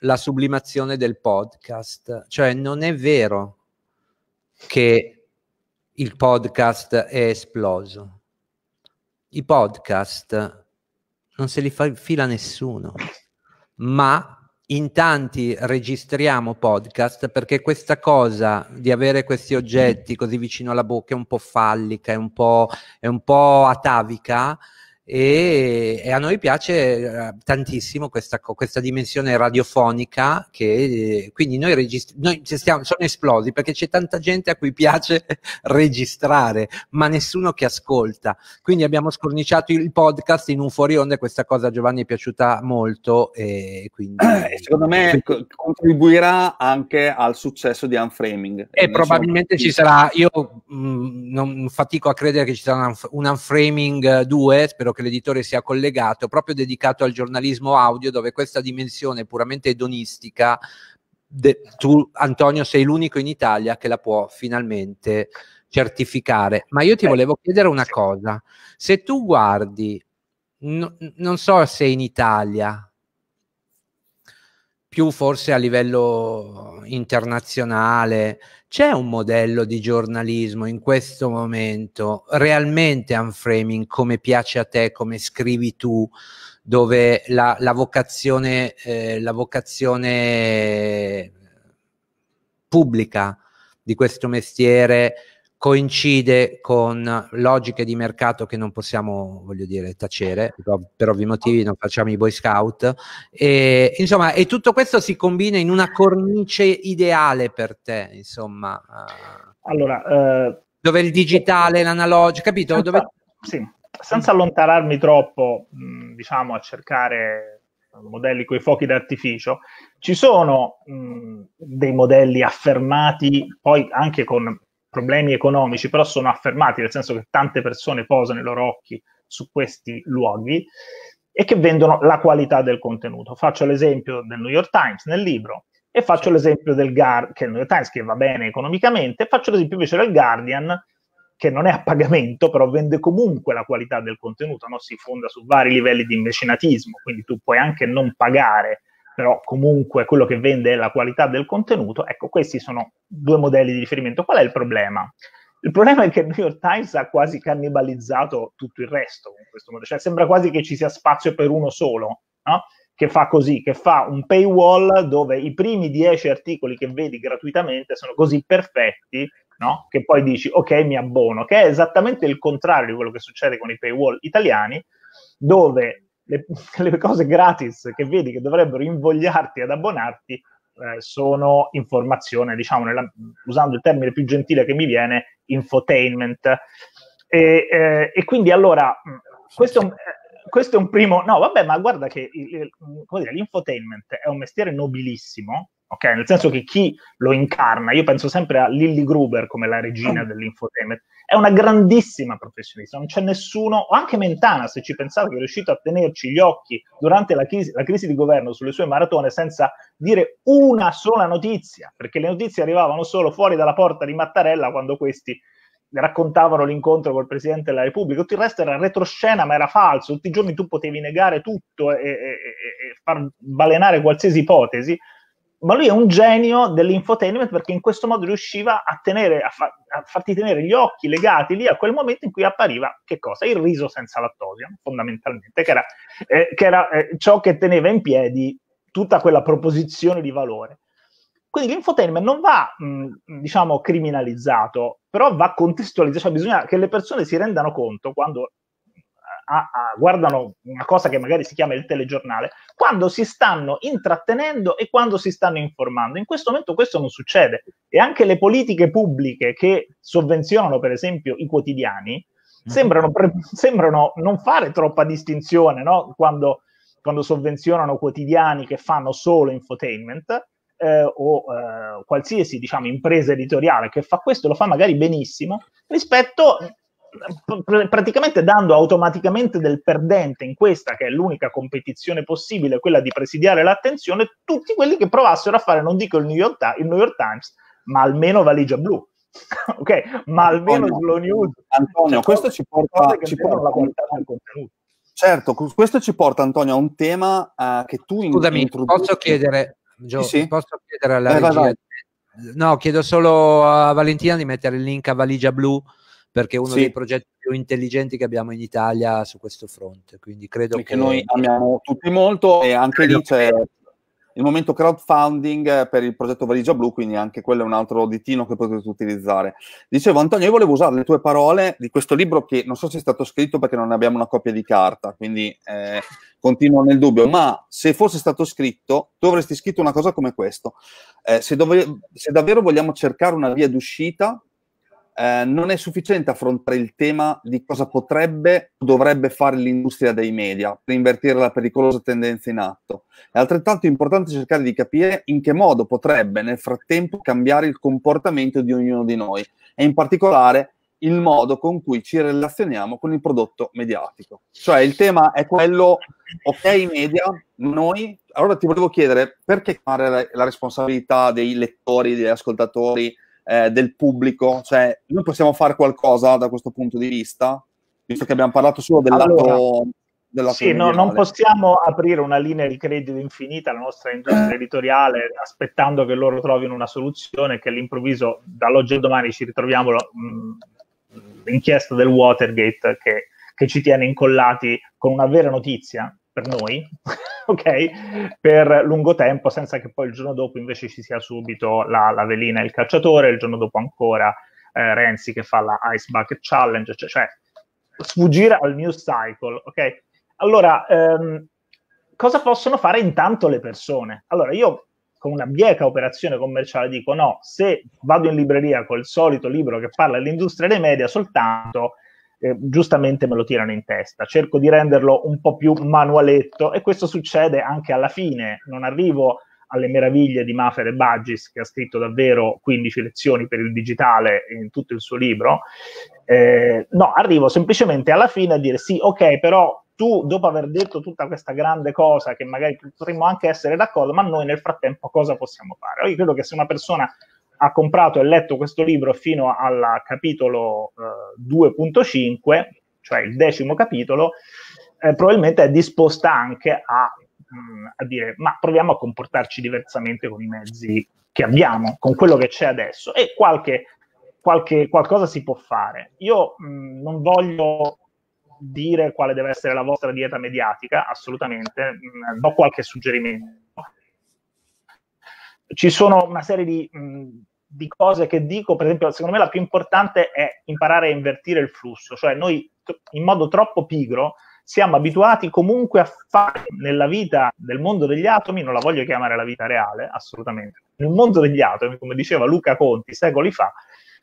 la sublimazione del podcast. Cioè non è vero che... il podcast è esploso. I podcast non se li fa fila nessuno, ma in tanti registriamo podcast perché questa cosa di avere questi oggetti così vicino alla bocca è un po' fallica, è un po', è un po' atavica e, e a noi piace tantissimo questa, questa dimensione radiofonica che quindi noi, registri- noi stiamo, sono esplosi perché c'è tanta gente a cui piace registrare ma nessuno che ascolta, quindi abbiamo scorniciato il podcast in un fuori onda e questa cosa a Giovanni è piaciuta molto e quindi eh, secondo me quindi, contribuirà anche al successo di Unframing e eh, probabilmente ci sarà, io mh, non fatico a credere che ci sarà un Unframing due, spero che l'editore sia collegato, proprio dedicato al giornalismo audio, dove questa dimensione puramente edonistica de, tu Antonio sei l'unico in Italia che la può finalmente certificare. Ma io ti volevo chiedere una cosa, se tu guardi no, non so se in Italia, più forse a livello internazionale, c'è un modello di giornalismo in questo momento realmente unframing, come piace a te, come scrivi tu, dove la, la vocazione, eh, la vocazione pubblica di questo mestiere coincide con logiche di mercato che non possiamo, voglio dire, tacere, per ovvi motivi non facciamo i Boy Scout, e, insomma, e tutto questo si combina in una cornice ideale per te, insomma, allora, eh, dove il digitale, eh, l'analogico, capito? Dove... Sì. senza allontanarmi troppo, mh, diciamo, a cercare modelli coi fuochi d'artificio, ci sono mh, dei modelli affermati, poi anche con problemi economici, però sono affermati, nel senso che tante persone posano i loro occhi su questi luoghi e che vendono la qualità del contenuto. Faccio l'esempio del New York Times nel libro e faccio l'esempio del Guardian, che è il New York Times, che va bene economicamente, faccio l'esempio invece del Guardian, che non è a pagamento, però vende comunque la qualità del contenuto, no? Si fonda su vari livelli di mecenatismo, quindi tu puoi anche non pagare, però comunque quello che vende è la qualità del contenuto. Ecco, questi sono due modelli di riferimento. Qual è il problema? Il problema è che il New York Times ha quasi cannibalizzato tutto il resto con questo modello, cioè sembra quasi che ci sia spazio per uno solo, no? Che fa così, che fa un paywall dove i primi dieci articoli che vedi gratuitamente sono così perfetti, no? Che poi dici, ok, mi abbono, che è esattamente il contrario di quello che succede con i paywall italiani, dove le, le cose gratis che vedi che dovrebbero invogliarti ad abbonarti eh, sono informazione, diciamo, nella, usando il termine più gentile che mi viene, infotainment. E, eh, e quindi allora, questo è un, questo è un primo... No, vabbè, ma guarda che il, come dire, l'infotainment è un mestiere nobilissimo, ok? Nel senso che chi lo incarna, io penso sempre a Lilly Gruber come la regina dell'infotainment, è una grandissima professionista, non c'è nessuno, o anche Mentana, se ci pensate, che è riuscito a tenerci gli occhi durante la crisi, la crisi di governo sulle sue maratone senza dire una sola notizia, perché le notizie arrivavano solo fuori dalla porta di Mattarella quando questi raccontavano l'incontro col Presidente della Repubblica, tutto il resto era retroscena ma era falso, tutti i giorni tu potevi negare tutto e, e, e far balenare qualsiasi ipotesi. Ma lui è un genio dell'infotainment perché in questo modo riusciva a, tenere, a, fa, a farti tenere gli occhi legati lì a quel momento in cui appariva, che cosa? Il riso senza lattosio, fondamentalmente, che era, eh, che era eh, ciò che teneva in piedi tutta quella proposizione di valore. Quindi l'infotainment non va, mh, diciamo, criminalizzato, però va contestualizzato, cioè bisogna che le persone si rendano conto quando... A, a, guardano una cosa che magari si chiama il telegiornale, quando si stanno intrattenendo e quando si stanno informando. In questo momento questo non succede, e anche le politiche pubbliche che sovvenzionano per esempio i quotidiani sembrano, pre- sembrano non fare troppa distinzione, no? Quando, quando sovvenzionano quotidiani che fanno solo infotainment eh, o eh, qualsiasi, diciamo, impresa editoriale che fa questo, lo fa magari benissimo, rispetto praticamente dando automaticamente del perdente in questa che è l'unica competizione possibile, quella di presidiare l'attenzione, tutti quelli che provassero a fare, non dico il New York, Ta- il New York Times, ma almeno Valigia Blu, ok? Ma almeno Slow News. Antonio, questo ci porta, ci porta la qualità del contenuto. Certo, questo ci porta, Antonio, a un tema uh, che tu scusami, introduci. Posso chiedere, Gio, sì, sì. Posso chiedere alla vai, regia? Vai, vai. No, chiedo solo a Valentina di mettere il link a Valigia Blu, perché è uno sì. dei progetti più intelligenti che abbiamo in Italia su questo fronte, quindi credo che, che noi amiamo tutti molto, e anche credo lì c'è che... il momento crowdfunding per il progetto Valigia Blu, quindi anche quello è un altro ditino che potete utilizzare. Dicevo, Antonio, io volevo usare le tue parole di questo libro che non so se è stato scritto perché non abbiamo una copia di carta, quindi eh, continuo nel dubbio, ma se fosse stato scritto tu avresti scritto una cosa come questo: eh, se, dove, se davvero vogliamo cercare una via d'uscita, Eh, non è sufficiente affrontare il tema di cosa potrebbe o dovrebbe fare l'industria dei media per invertire la pericolosa tendenza in atto. È altrettanto importante cercare di capire in che modo potrebbe nel frattempo cambiare il comportamento di ognuno di noi, e in particolare il modo con cui ci relazioniamo con il prodotto mediatico. Cioè il tema è quello, ok, media, noi... Allora ti volevo chiedere, perché fare la responsabilità dei lettori, degli ascoltatori, Eh, del pubblico? Cioè noi possiamo fare qualcosa da questo punto di vista, visto che abbiamo parlato solo del lato, allora, della sì, no, non possiamo aprire una linea di credito infinita alla nostra industria editoriale aspettando che loro trovino una soluzione, che all'improvviso dall'oggi al domani ci ritroviamo la, mh, l'inchiesta del Watergate che, che ci tiene incollati con una vera notizia per noi, ok? Per lungo tempo, senza che poi il giorno dopo invece ci sia subito la, la velina e il calciatore, il giorno dopo ancora eh, Renzi che fa la Ice Bucket Challenge, cioè, cioè sfuggire al news cycle, ok? Allora, ehm, cosa possono fare intanto le persone? Allora, io con una bieca operazione commerciale dico, no, se vado in libreria col solito libro che parla dell'industria dei media soltanto, eh, giustamente me lo tirano in testa. Cerco di renderlo un po' più manualetto, e questo succede anche alla fine. Non arrivo alle meraviglie di Mafer e Baggis, che ha scritto davvero quindici lezioni per il digitale in tutto il suo libro. Eh, no, arrivo semplicemente alla fine a dire sì, ok, però tu, dopo aver detto tutta questa grande cosa, che magari potremmo anche essere d'accordo, ma noi nel frattempo cosa possiamo fare? Io credo che se una persona ha comprato e letto questo libro fino al capitolo eh, due punto cinque, cioè il decimo capitolo, eh, probabilmente è disposta anche a a dire, ma proviamo a comportarci diversamente con i mezzi che abbiamo, con quello che c'è adesso, e qualche, qualche, qualcosa si può fare. Io mh, non voglio dire quale deve essere la vostra dieta mediatica, assolutamente, mh, do qualche suggerimento. Ci sono una serie di, mh, di cose che dico, per esempio, secondo me la più importante è imparare a invertire il flusso, cioè noi in modo troppo pigro siamo abituati comunque a fare nella vita del mondo degli atomi, non la voglio chiamare la vita reale, assolutamente, nel mondo degli atomi, come diceva Luca Conti secoli fa,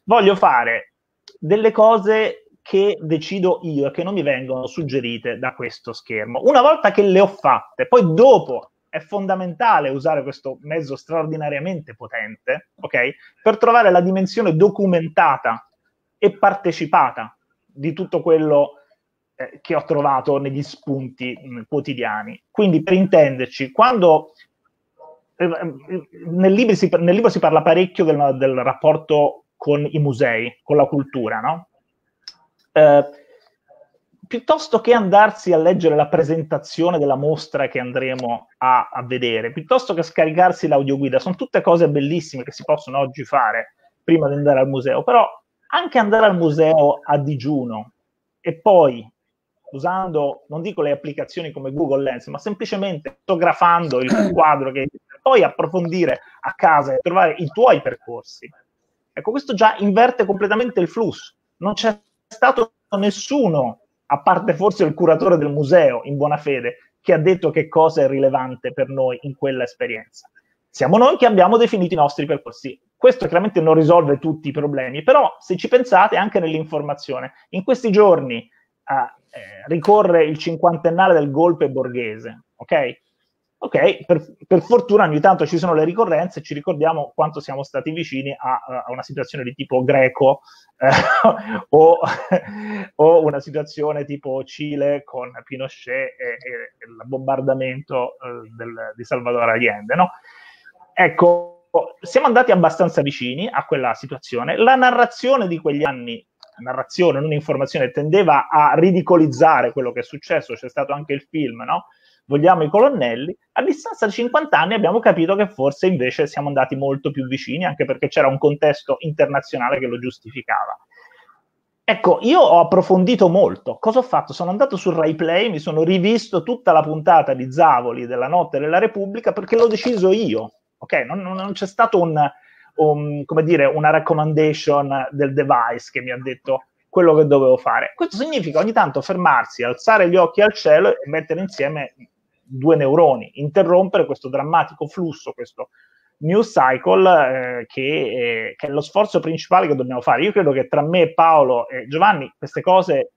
voglio fare delle cose che decido io e che non mi vengono suggerite da questo schermo. Una volta che le ho fatte, poi dopo è fondamentale usare questo mezzo straordinariamente potente, ok? Per trovare la dimensione documentata e partecipata di tutto quello che ho trovato negli spunti mh, quotidiani. Quindi, per intenderci, quando eh, nel, libro si, nel libro si parla parecchio del, del rapporto con i musei, con la cultura, no? Eh, piuttosto che andarsi a leggere la presentazione della mostra che andremo a, a vedere, piuttosto che scaricarsi l'audioguida, sono tutte cose bellissime che si possono oggi fare prima di andare al museo, però anche andare al museo a digiuno e poi usando, non dico le applicazioni come Google Lens, ma semplicemente fotografando il quadro che puoi approfondire a casa e trovare i tuoi percorsi. Ecco, questo già inverte completamente il flusso. Non c'è stato nessuno, a parte forse il curatore del museo, in buona fede, che ha detto che cosa è rilevante per noi in quella esperienza. Siamo noi che abbiamo definito i nostri percorsi. Questo chiaramente non risolve tutti i problemi, però se ci pensate anche nell'informazione, in questi giorni a, eh, ricorre il cinquantennale del golpe borghese, ok? Ok, per, per fortuna ogni tanto ci sono le ricorrenze, ci ricordiamo quanto siamo stati vicini a, a una situazione di tipo greco eh, o, o una situazione tipo Cile con Pinochet e, e il bombardamento eh, del, di Salvador Allende, no? Ecco, siamo andati abbastanza vicini a quella situazione. La narrazione di quegli anni, narrazione, non informazione, tendeva a ridicolizzare quello che è successo. C'è stato anche il film, no? Vogliamo i colonnelli. A distanza di cinquanta anni abbiamo capito che forse invece siamo andati molto più vicini, anche perché c'era un contesto internazionale che lo giustificava. Ecco, io ho approfondito molto. Cosa ho fatto? Sono andato su RaiPlay, mi sono rivisto tutta la puntata di Zavoli della Notte della Repubblica, perché l'ho deciso io. Ok, non, non c'è stato un, un, come dire, una recommendation del device che mi ha detto quello che dovevo fare. Questo significa ogni tanto fermarsi, alzare gli occhi al cielo e mettere insieme due neuroni, interrompere questo drammatico flusso, questo news cycle eh, che, eh, che è lo sforzo principale che dobbiamo fare. Io credo che tra me, Paolo e Giovanni queste cose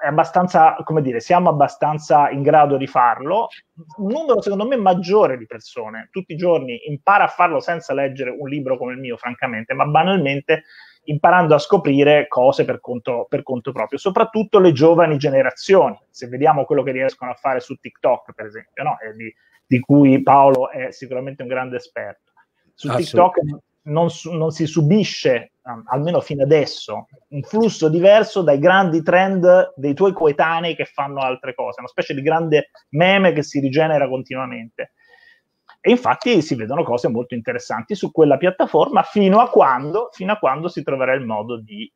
è abbastanza, come dire, siamo abbastanza in grado di farlo. Un numero secondo me maggiore di persone tutti i giorni impara a farlo senza leggere un libro come il mio, francamente, ma banalmente imparando a scoprire cose per conto, per conto proprio, soprattutto le giovani generazioni. Se vediamo quello che riescono a fare su TikTok, per esempio, no? di, di cui Paolo è sicuramente un grande esperto, su TikTok non, non si subisce, almeno fino adesso, un flusso diverso dai grandi trend dei tuoi coetanei che fanno altre cose, una specie di grande meme che si rigenera continuamente. E infatti si vedono cose molto interessanti su quella piattaforma fino a quando, fino a quando si troverà il modo di,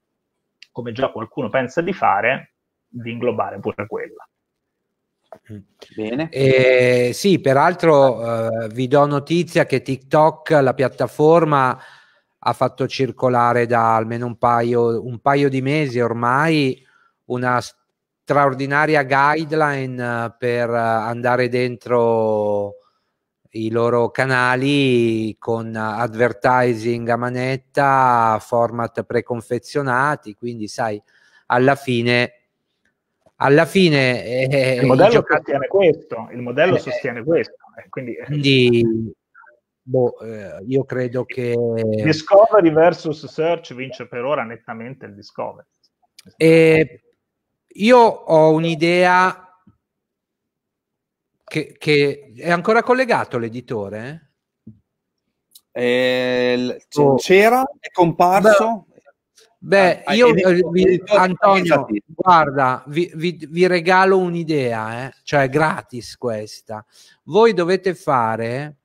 come già qualcuno pensa di fare, di inglobare pure quella. Bene. Eh, sì, peraltro eh, vi do notizia che TikTok, la piattaforma, ha fatto circolare da almeno un paio, un paio di mesi ormai una straordinaria guideline per andare dentro i loro canali con advertising a manetta, format preconfezionati, quindi sai, alla fine alla fine eh, il modello giocatori... sostiene questo, il modello eh, sostiene questo, eh, quindi, quindi boh, eh, io credo che Discovery versus Search vince per ora nettamente il Discovery. Eh, io ho un'idea che, che è ancora collegato l'editore? Eh, c'era, è comparso. Beh, ah, io editore, vi, editore, Antonio, guarda, vi, vi, vi regalo un'idea, eh? Cioè gratis questa. Voi dovete fare,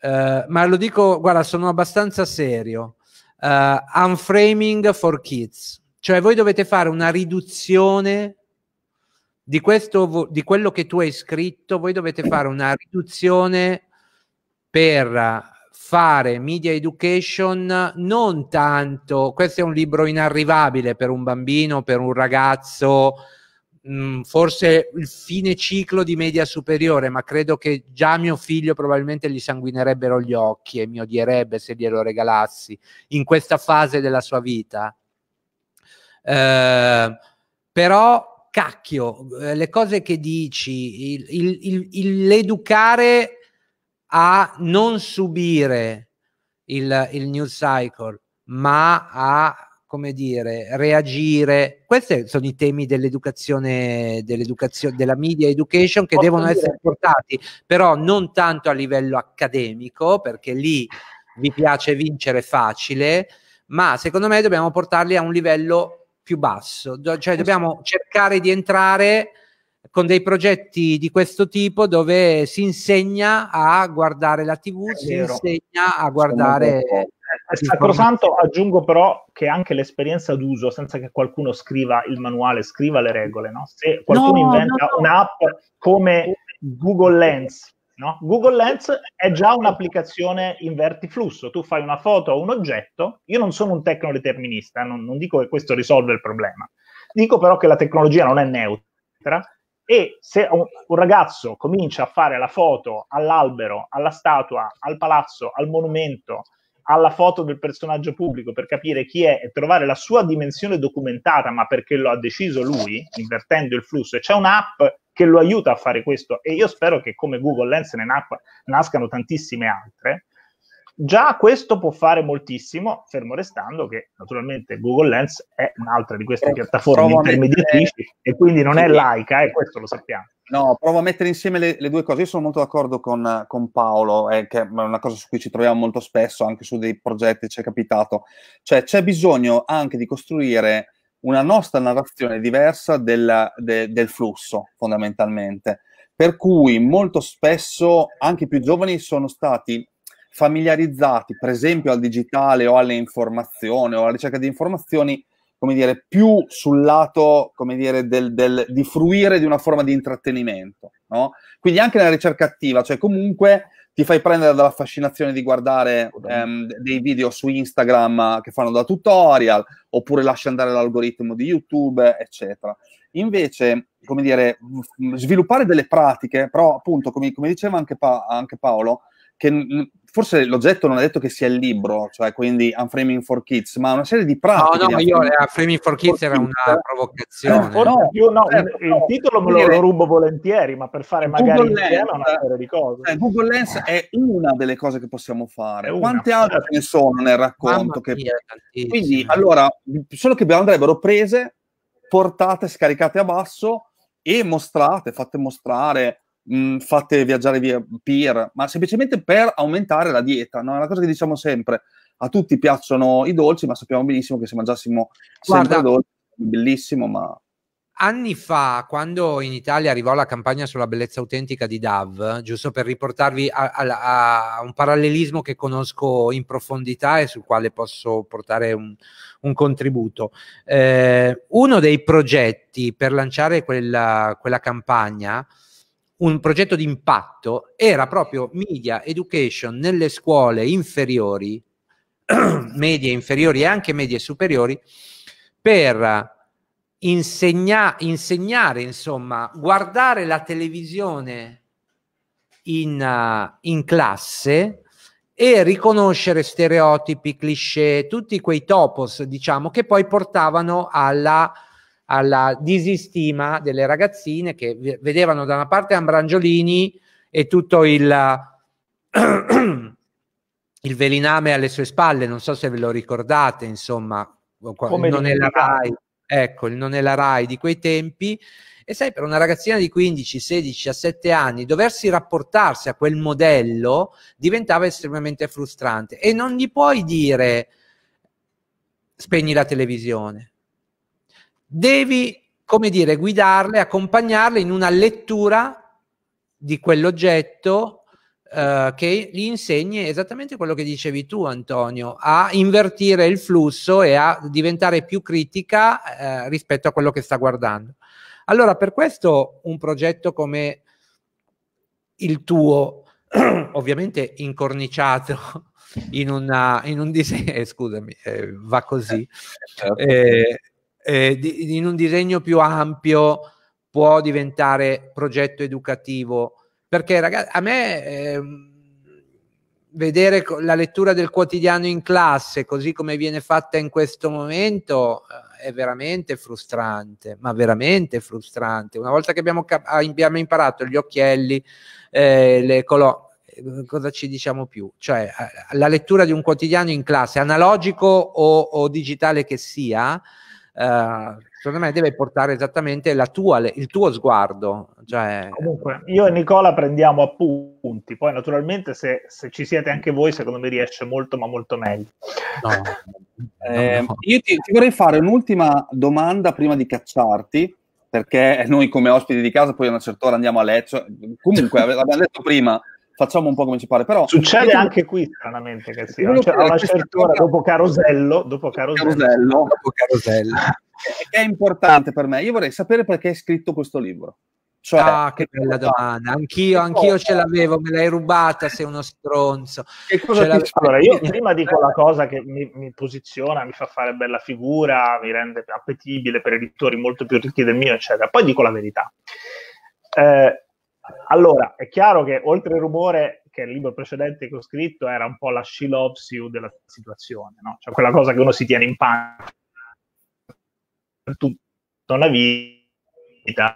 eh, ma lo dico, guarda, sono abbastanza serio, eh, Unframing for Kids. Cioè voi dovete fare una riduzione Di, questo, di quello che tu hai scritto, voi dovete fare una riduzione per fare media education, non tanto, questo è un libro inarrivabile per un bambino, per un ragazzo, mh, forse il fine ciclo di media superiore, ma credo che già mio figlio probabilmente gli sanguinerebbero gli occhi e mi odierebbe se glielo regalassi in questa fase della sua vita. Eh, però cacchio, le cose che dici, l'educare a non subire il, il news cycle, ma a, come dire, reagire, questi sono i temi dell'educazione, dell'educazione, della media education che devono essere portati, però non tanto a livello accademico, perché lì vi piace vincere facile, ma secondo me dobbiamo portarli a un livello più basso, cioè dobbiamo cercare di entrare con dei progetti di questo tipo dove si insegna a guardare la tivù, si insegna a guardare... È sacrosanto, aggiungo però che anche l'esperienza d'uso, senza che qualcuno scriva il manuale, scriva le regole, no? Se qualcuno no, inventa no, no. un'app come Google Lens, no? Google Lens è già un'applicazione in vertiflusso, tu fai una foto o un oggetto, io non sono un tecnodeterminista, non, non dico che questo risolve il problema, dico però che la tecnologia non è neutra e se un, un ragazzo comincia a fare la foto all'albero, alla statua, al palazzo, al monumento, alla foto del personaggio pubblico per capire chi è e trovare la sua dimensione documentata, ma perché lo ha deciso lui, invertendo il flusso, e c'è un'app che lo aiuta a fare questo, e io spero che come Google Lens ne nascano tantissime altre, già questo può fare moltissimo, fermo restando che naturalmente Google Lens è un'altra di queste eh, piattaforme intermediatrici mettere... e quindi non è laica, e eh, questo lo sappiamo. No, provo a mettere insieme le, le due cose, io sono molto d'accordo con, con Paolo, eh, che è una cosa su cui ci troviamo molto spesso, anche su dei progetti ci è capitato, cioè c'è bisogno anche di costruire una nostra narrazione diversa del, de, del flusso, fondamentalmente, per cui molto spesso anche i più giovani sono stati familiarizzati, per esempio, al digitale o alle informazioni o alla ricerca di informazioni, come dire, più sul lato, come dire, del, del, di fruire di una forma di intrattenimento, no? Quindi anche nella ricerca attiva, cioè comunque ti fai prendere dalla fascinazione di guardare ehm, dei video su Instagram che fanno da tutorial, oppure lasci andare l'algoritmo di YouTube, eccetera. Invece, come dire, sviluppare delle pratiche, però appunto, come, come diceva anche, pa- anche Paolo, che forse l'oggetto non ha detto che sia il libro, cioè quindi Unframing for Kids, ma una serie di pratiche. No, no, io Unframing for Kids era una provocazione. Eh, no, io no, eh, il, il titolo me lo, lo rubo volentieri, ma per fare Google magari Lens, una serie di cose. Eh, Google Lens è una delle cose che possiamo fare. Quante altre ne sono nel racconto? Che... Mia, quindi, allora, solo che andrebbero prese, portate, scaricate a basso e mostrate, fatte mostrare, Mh, fate viaggiare via peer, ma semplicemente per aumentare la dieta, no? È una cosa che diciamo sempre, a tutti piacciono i dolci, ma sappiamo benissimo che se mangiassimo sempre Guarda, dolci è bellissimo, ma... Anni fa, quando in Italia arrivò la campagna sulla bellezza autentica di D A V, giusto per riportarvi a, a, a un parallelismo che conosco in profondità e sul quale posso portare un, un contributo, eh, uno dei progetti per lanciare quella, quella campagna, un progetto di impatto, era proprio media education nelle scuole inferiori, medie inferiori e anche medie superiori, per insegna, insegnare, insomma, guardare la televisione in, uh, in classe e riconoscere stereotipi, cliché, tutti quei topos, diciamo, che poi portavano alla, alla disistima delle ragazzine che vedevano da una parte Ambrangiolini e tutto il, il veliname alle sue spalle, non so se ve lo ricordate, insomma, come non è la Rai, ecco, non è la Rai di quei tempi. E sai, per una ragazzina di quindici, sedici, diciassette anni, doversi rapportarsi a quel modello diventava estremamente frustrante. E non gli puoi dire spegni la televisione. Devi, come dire, guidarle, accompagnarle in una lettura di quell'oggetto eh, che gli insegni esattamente quello che dicevi tu, Antonio, a invertire il flusso e a diventare più critica eh, rispetto a quello che sta guardando. Allora, per questo un progetto come il tuo, ovviamente incorniciato in, una, in un disegno, eh, scusami, eh, va così, eh, eh, di, in un disegno più ampio può diventare progetto educativo, perché ragazzi, a me eh, vedere la lettura del quotidiano in classe, così come viene fatta in questo momento, è veramente frustrante, ma veramente frustrante. Una volta che abbiamo, abbiamo imparato gli occhielli, eh, le colonne, cosa ci diciamo più? Cioè, la lettura di un quotidiano in classe, analogico o, o digitale che sia, eh, secondo me deve portare esattamente la tua, il tuo sguardo. Cioè, comunque, io e Nicola prendiamo appunti, poi naturalmente se, se ci siete anche voi, secondo me riesce molto, ma molto meglio. No. Eh, io ti, ti vorrei fare un'ultima domanda prima di cacciarti, perché noi come ospiti di casa poi a una certa ora andiamo a letto, comunque l'abbiamo detto prima, facciamo un po' come ci pare, però succede anche qui stranamente che sì, a una certa ora dopo Carosello dopo Carosello, Carosello, dopo Carosello. È importante per me, io vorrei sapere perché hai scritto questo libro. Cioè, ah, che bella domanda, anch'io anch'io ce l'avevo, me l'hai rubata, sei uno stronzo. Che cosa ti... Allora, io prima dico la cosa che mi, mi posiziona, mi fa fare bella figura, mi rende appetibile per editori molto più ricchi del mio, eccetera. Poi dico la verità. Eh, allora, è chiaro che oltre il rumore, che il libro precedente che ho scritto era un po' la Shilopsiu della situazione, no? Cioè quella cosa che uno si tiene in pancia per tutta la vita.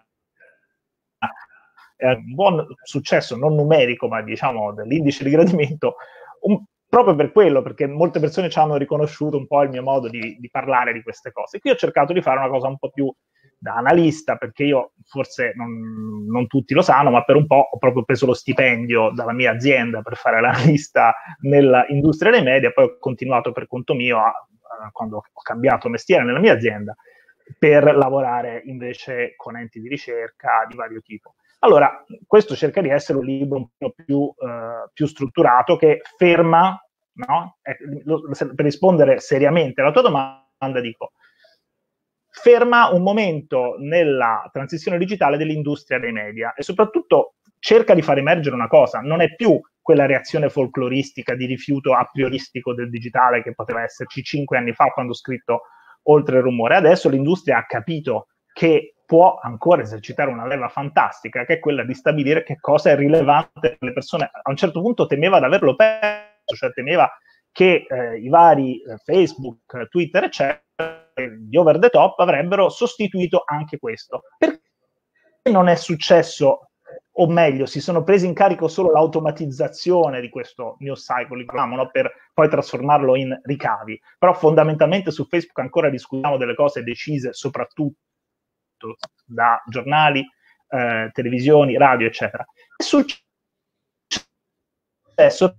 Un buon successo non numerico, ma diciamo dell'indice di gradimento, un, proprio per quello, perché molte persone ci hanno riconosciuto un po' il mio modo di, di parlare di queste cose. Qui ho cercato di fare una cosa un po' più da analista, perché io forse non, non tutti lo sanno, ma per un po' ho proprio preso lo stipendio dalla mia azienda per fare l'analista nell'industria dei media, poi ho continuato per conto mio a, a, quando ho cambiato mestiere nella mia azienda, per lavorare invece con enti di ricerca di vario tipo. Allora, questo cerca di essere un libro un po' più, eh, più strutturato, che ferma, no? Eh, lo, se, per rispondere seriamente alla tua domanda, dico, ferma un momento nella transizione digitale dell'industria dei media e soprattutto cerca di far emergere una cosa, non è più quella reazione folcloristica di rifiuto a prioristico del digitale che poteva esserci cinque anni fa quando ho scritto Oltre il rumore. Adesso l'industria ha capito che può ancora esercitare una leva fantastica, che è quella di stabilire che cosa è rilevante per le persone. A un certo punto temeva di averlo perso, cioè temeva che eh, i vari eh, Facebook, Twitter, eccetera, gli over the top avrebbero sostituito anche questo. Perché non è successo, o meglio, si sono presi in carico solo l'automatizzazione di questo news cycle, no? Per poi trasformarlo in ricavi. Però fondamentalmente su Facebook ancora discutiamo delle cose decise soprattutto da giornali, eh, televisioni, radio, eccetera. È successo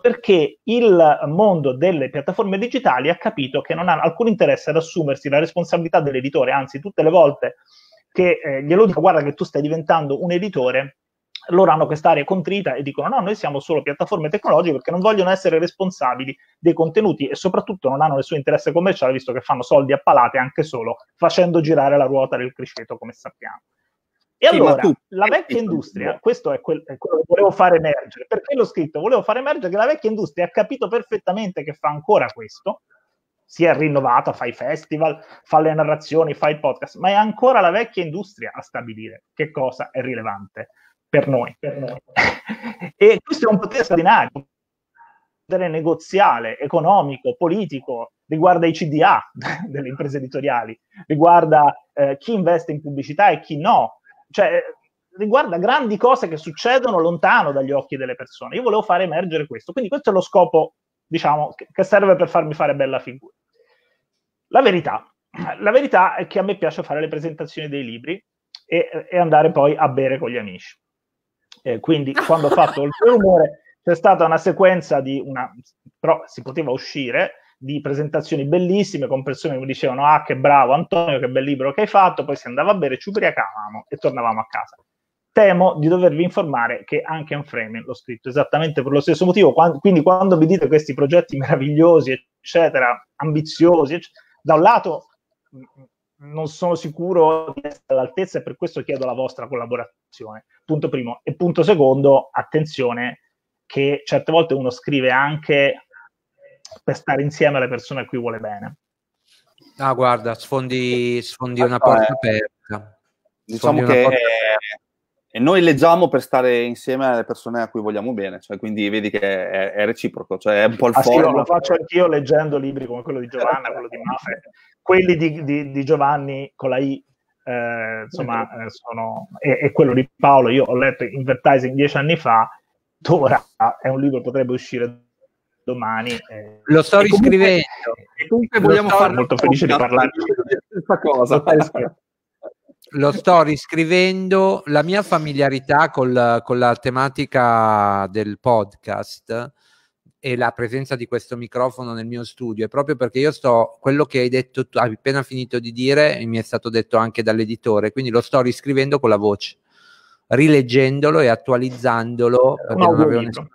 perché il mondo delle piattaforme digitali ha capito che non ha alcun interesse ad assumersi la responsabilità dell'editore, anzi tutte le volte che eh, glielo dico, guarda che tu stai diventando un editore, loro hanno quest'area contrita e dicono no, noi siamo solo piattaforme tecnologiche, perché non vogliono essere responsabili dei contenuti e soprattutto non hanno nessun interesse commerciale, visto che fanno soldi a palate anche solo facendo girare la ruota del criceto, come sappiamo. E sì, allora, tu, la vecchia industria, questo è, quel, è quello che volevo far emergere, perché l'ho scritto, volevo far emergere che la vecchia industria ha capito perfettamente che fa ancora questo, si è rinnovata, fa i festival, fa le narrazioni, fa i podcast, ma è ancora la vecchia industria a stabilire che cosa è rilevante per noi, per noi. E questo è un potere straordinario, potere negoziale, economico, politico, riguarda i C D A delle imprese editoriali, riguarda eh, chi investe in pubblicità e chi no, cioè riguarda grandi cose che succedono lontano dagli occhi delle persone. Io volevo fare emergere questo, quindi questo è lo scopo, diciamo, che serve per farmi fare bella figura. La verità, la verità è che a me piace fare le presentazioni dei libri e, e andare poi a bere con gli amici. Eh, quindi quando ho fatto il rumore c'è stata una sequenza di una, però si poteva uscire, di presentazioni bellissime con persone che mi dicevano: ah, che bravo Antonio, che bel libro che hai fatto. Poi si andava a bere, ci ubriacavamo e tornavamo a casa. Temo di dovervi informare che anche Unframing l'ho scritto esattamente per lo stesso motivo. Quando, quindi quando vi dite questi progetti meravigliosi, eccetera, ambiziosi, eccetera, da un lato non sono sicuro di essere all'altezza e per questo chiedo la vostra collaborazione, punto primo. E punto secondo, attenzione, che certe volte uno scrive anche per stare insieme alle persone a cui vuole bene. Ah, guarda, sfondi, sfondi allora, una porta aperta. Diciamo che porta aperta. E noi leggiamo per stare insieme alle persone a cui vogliamo bene, cioè, quindi vedi che è, è reciproco, cioè è un po' il ah, forum. Sì, lo faccio anch'io leggendo libri come quello di Giovanna, quello di Maffè, quelli di, di, di Giovanni con la I, eh, insomma, eh, sono, e, e quello di Paolo. Io ho letto Advertising dieci anni fa, ora è un libro che potrebbe uscire domani. Eh. Lo sto riscrivendo. E comunque vogliamo farlo. Molto felice di parlare di questa cosa. Lo sto riscrivendo. La mia familiarità col, con la tematica del podcast e la presenza di questo microfono nel mio studio è proprio perché io sto, quello che hai detto tu, hai appena finito di dire, mi è stato detto anche dall'editore, quindi lo sto riscrivendo con la voce, rileggendolo e attualizzandolo, perché non avevo nessuno.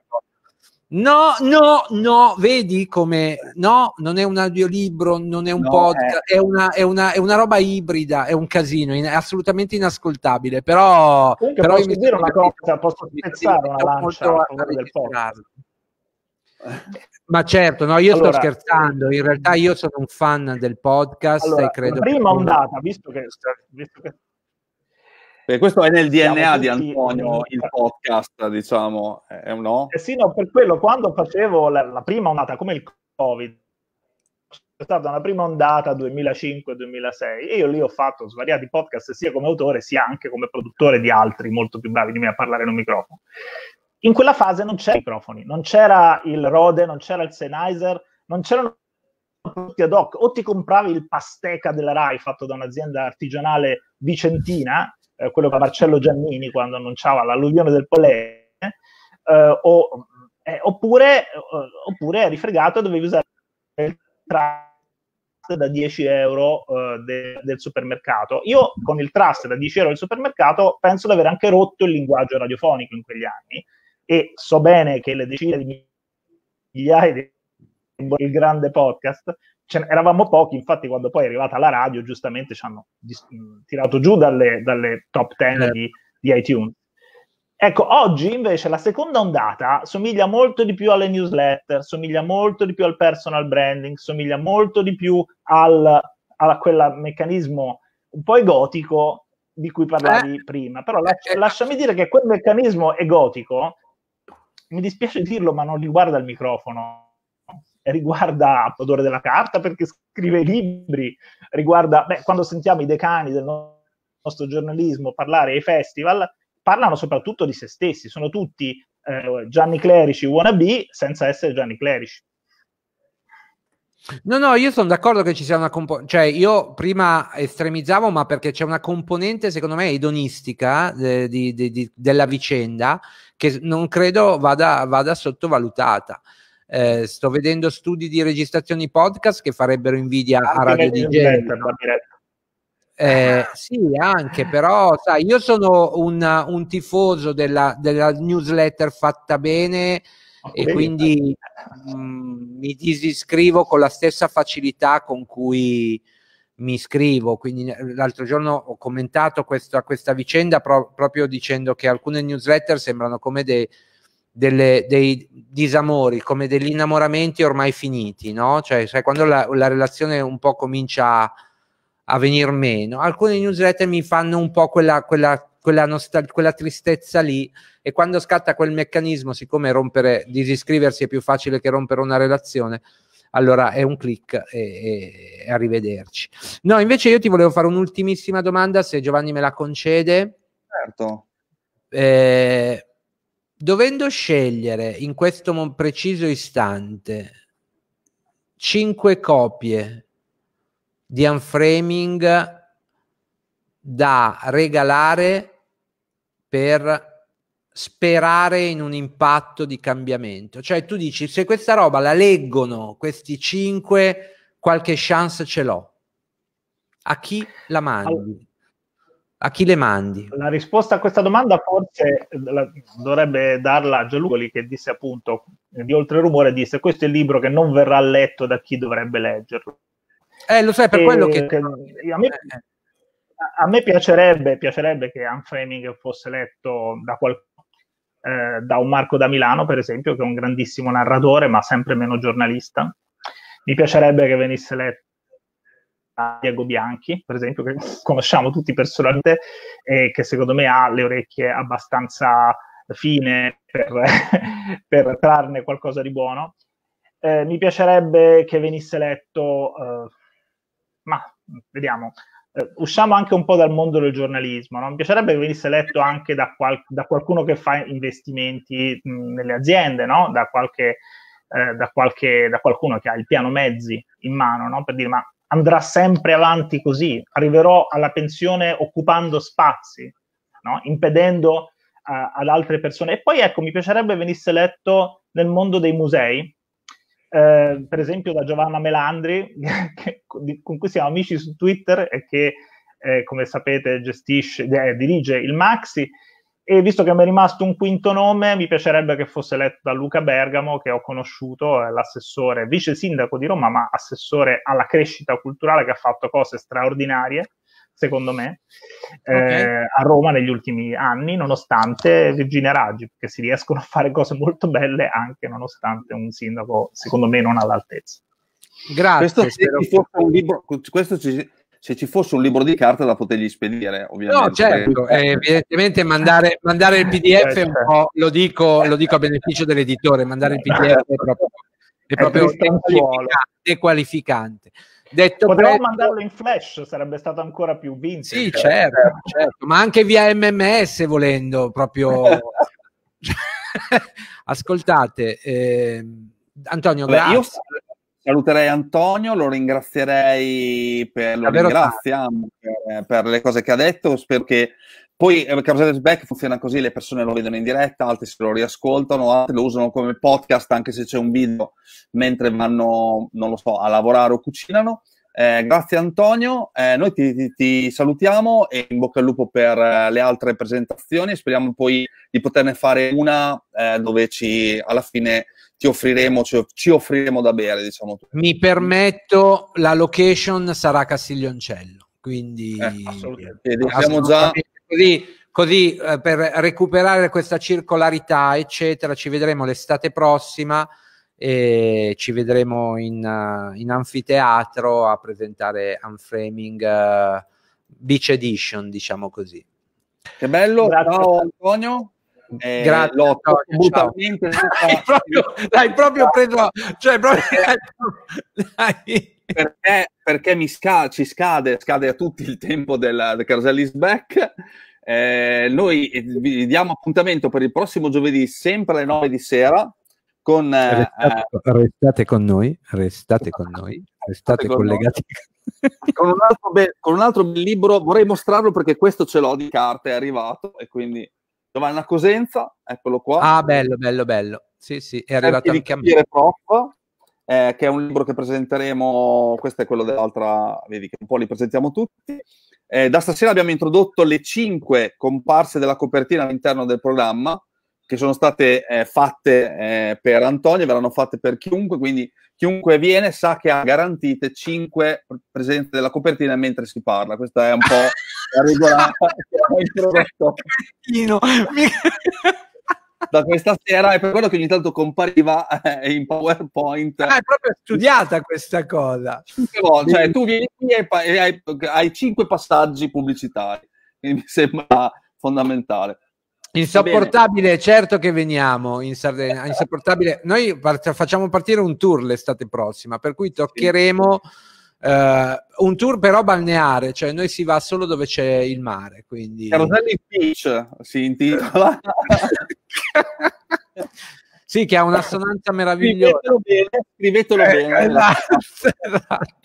No, no, no, vedi come, no, non è un audiolibro, non è un no, podcast, eh. è, una, è, una, è una roba ibrida, è un casino, in, è assolutamente inascoltabile, però... però posso dire una capito, cosa, posso spezzare una lancia a favore del podcast. Ma certo, no, io allora, sto scherzando, in realtà io sono un fan del podcast allora, e credo... Prima che... ondata, visto che... Visto che... Perché questo è nel D N A di Antonio, il podcast, diciamo, è un no? Eh sì, no, per quello, quando facevo la, la prima ondata, come il Covid, c'è stata una prima ondata duemilacinque duemilasei, e io lì ho fatto svariati podcast sia come autore sia anche come produttore di altri molto più bravi di me a parlare in un microfono. In quella fase non c'erano i microfoni, non c'era il Rode, non c'era il Sennheiser, non c'erano tutti ad hoc, o ti compravi il Pasteca della Rai fatto da un'azienda artigianale vicentina, quello che Marcello Giannini quando annunciava l'alluvione del Polene, eh, o, eh, oppure, eh, oppure eri fregato e dovevi usare il trust da dieci euro eh, de, del supermercato. Io con il trust da dieci euro del supermercato penso di aver anche rotto il linguaggio radiofonico in quegli anni, e so bene che le decine di migliaia di il grande podcast, cioè, eravamo pochi, infatti quando poi è arrivata la radio giustamente ci hanno tirato giù dalle, dalle top ten di, di iTunes. Ecco, oggi invece la seconda ondata somiglia molto di più alle newsletter, somiglia molto di più al personal branding, somiglia molto di più al, a quel meccanismo un po' egotico di cui parlavi eh. prima, però lascia, lasciami dire che quel meccanismo egotico, mi dispiace dirlo ma non riguarda il microfono, riguarda l'odore della carta perché scrive libri, riguarda, beh, quando sentiamo i decani del nostro giornalismo parlare ai festival, parlano soprattutto di se stessi, sono tutti eh, Gianni Clerici wannabe senza essere Gianni Clerici. No, no, io sono d'accordo che ci sia una componente, cioè io prima estremizzavo, ma perché c'è una componente secondo me edonistica de de de della vicenda che non credo vada, vada sottovalutata. Eh, sto vedendo studi di registrazioni podcast che farebbero invidia anche a Radio D J. Eh, sì, anche, però sai, io sono un, un tifoso della, della newsletter fatta bene, okay, e quindi mh, mi disiscrivo con la stessa facilità con cui mi iscrivo. Quindi l'altro giorno ho commentato questa, questa vicenda pro proprio dicendo che alcune newsletter sembrano come dei Delle, dei disamori, come degli innamoramenti ormai finiti, no? Cioè, cioè quando la, la relazione un po' comincia a venir meno. Alcune newsletter mi fanno un po' quella, quella, quella, nostal- quella tristezza lì, e quando scatta quel meccanismo, siccome rompere, disiscriversi è più facile che rompere una relazione, allora è un click e, e, e arrivederci. No, invece io ti volevo fare un'ultimissima domanda, se Giovanni me la concede. Certo. Eh, dovendo scegliere in questo preciso istante cinque copie di Unframing da regalare per sperare in un impatto di cambiamento, cioè tu dici, se questa roba la leggono questi cinque, qualche chance ce l'ho, a chi la mandi? A chi le mandi? La risposta a questa domanda forse la, dovrebbe darla Gianluca, che disse appunto di Oltre Rumore, disse questo è il libro che non verrà letto da chi dovrebbe leggerlo. Eh, lo sai, per e, quello che... che a me, a me piacerebbe, piacerebbe che Unframing fosse letto da qualcuno, eh, da un Marco da Milano, per esempio, che è un grandissimo narratore, ma sempre meno giornalista. Mi piacerebbe che venisse letto da Diego Bianchi, per esempio, che conosciamo tutti personalmente, e che secondo me ha le orecchie abbastanza fine per, per trarne qualcosa di buono. Eh, mi piacerebbe che venisse letto, eh, ma vediamo, eh, usciamo anche un po' dal mondo del giornalismo, no? Mi piacerebbe che venisse letto anche da, qual- da qualcuno che fa investimenti mh, nelle aziende, no? Da qualche, eh, da qualche, da qualcuno che ha il piano mezzi in mano, no? Per dire, ma andrà sempre avanti così, arriverò alla pensione occupando spazi, no? Impedendo eh, ad altre persone. E poi ecco, mi piacerebbe venisse letto nel mondo dei musei, Eh, per esempio da Giovanna Melandri, che, con cui siamo amici su Twitter, e che eh, come sapete gestisce, eh, dirige il Maxi, e visto che mi è rimasto un quinto nome, mi piacerebbe che fosse letto da Luca Bergamo, che ho conosciuto, è l'assessore, vice sindaco di Roma, ma assessore alla crescita culturale, che ha fatto cose straordinarie, secondo me, eh, okay. a Roma negli ultimi anni, nonostante Virginia Raggi, perché si riescono a fare cose molto belle anche nonostante un sindaco, secondo me, non all'altezza. Grazie. Questo, se ci fosse un libro, questo ci, se ci fosse un libro di carta da potergli spedire, ovviamente. No, certo, eh, evidentemente mandare, mandare il P D F è un po', lo dico, lo dico a beneficio dell'editore, mandare il P D F è proprio, è proprio è dequalificante. qualificante. Detto Potremmo presto, mandarlo in flash, sarebbe stato ancora più vinto. Sì, certo, certo, certo, ma anche via M M S volendo, proprio. Ascoltate, eh, Antonio, Beh, grazie. Io saluterei Antonio, lo ringrazierei per, lo ringraziamo per, per le cose che ha detto, spero che poi eh, Carosello Back funziona così, le persone lo vedono in diretta, altri se lo riascoltano, altri lo usano come podcast anche se c'è un video mentre vanno, non lo so, a lavorare o cucinano. Eh, grazie Antonio, eh, noi ti, ti, ti salutiamo e in bocca al lupo per eh, le altre presentazioni, speriamo poi di poterne fare una eh, dove ci alla fine ti offriremo, ci, ci offriremo da bere, diciamo. Mi permetto, la location sarà Castiglioncello, quindi eh, assolutamente. Eh, diciamo già Così, così eh, per recuperare questa circolarità, eccetera, ci vedremo l'estate prossima e ci vedremo in, uh, in anfiteatro a presentare Unframing uh, Beach Edition, diciamo così. Che bello, grazie. Ciao Antonio. Eh, grazie, l'ho assolutamente hai proprio, l'hai proprio preso, cioè proprio l'hai... perché, perché mi sca- ci scade scade a tutti il tempo del, del Carosello is back. Eh, noi vi diamo appuntamento per il prossimo giovedì sempre alle nove di sera con eh, restate, restate con noi restate con noi restate con collegati noi. Con, un altro be- con un altro libro vorrei mostrarlo, perché questo ce l'ho di carta, è arrivato, e quindi Giovanna Cosenza, eccolo qua. Ah, bello, bello, bello. Sì, sì, è arrivato anche a me. Prof, eh, che è un libro che presenteremo, questo è quello dell'altra, vedi che un po' li presentiamo tutti. Eh, da stasera abbiamo introdotto le cinque comparse della copertina all'interno del programma, che sono state eh, fatte eh, per Antonio, verranno fatte per chiunque, quindi chiunque viene sa che ha garantite cinque presenze della copertina mentre si parla. Questa è un po' la regolata che ho introdotto. da questa sera, è per quello che ogni tanto compariva eh, in PowerPoint. Ah, è proprio studiata questa cosa. Cinque volte, cioè tu vieni qui e hai, hai cinque passaggi pubblicitari, quindi mi sembra fondamentale. Insopportabile, certo che veniamo in Sardegna, insopportabile. Noi part- facciamo partire un tour l'estate prossima, per cui toccheremo uh, un tour però balneare, cioè noi si va solo dove c'è il mare, quindi... Carosello Beach si intitola. Sì, che ha un'assonanza meravigliosa. Scrivetelo bene, scrivetelo bene. Eh, esatto, esatto.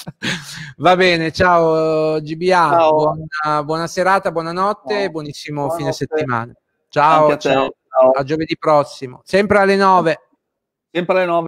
Va bene, ciao G B A, ciao. Buona, buona serata, buonanotte, ciao. Buonissimo buonanotte. Fine settimana. Ciao, ciao. Ciao, a giovedì prossimo, sempre alle nove. Sempre alle nove.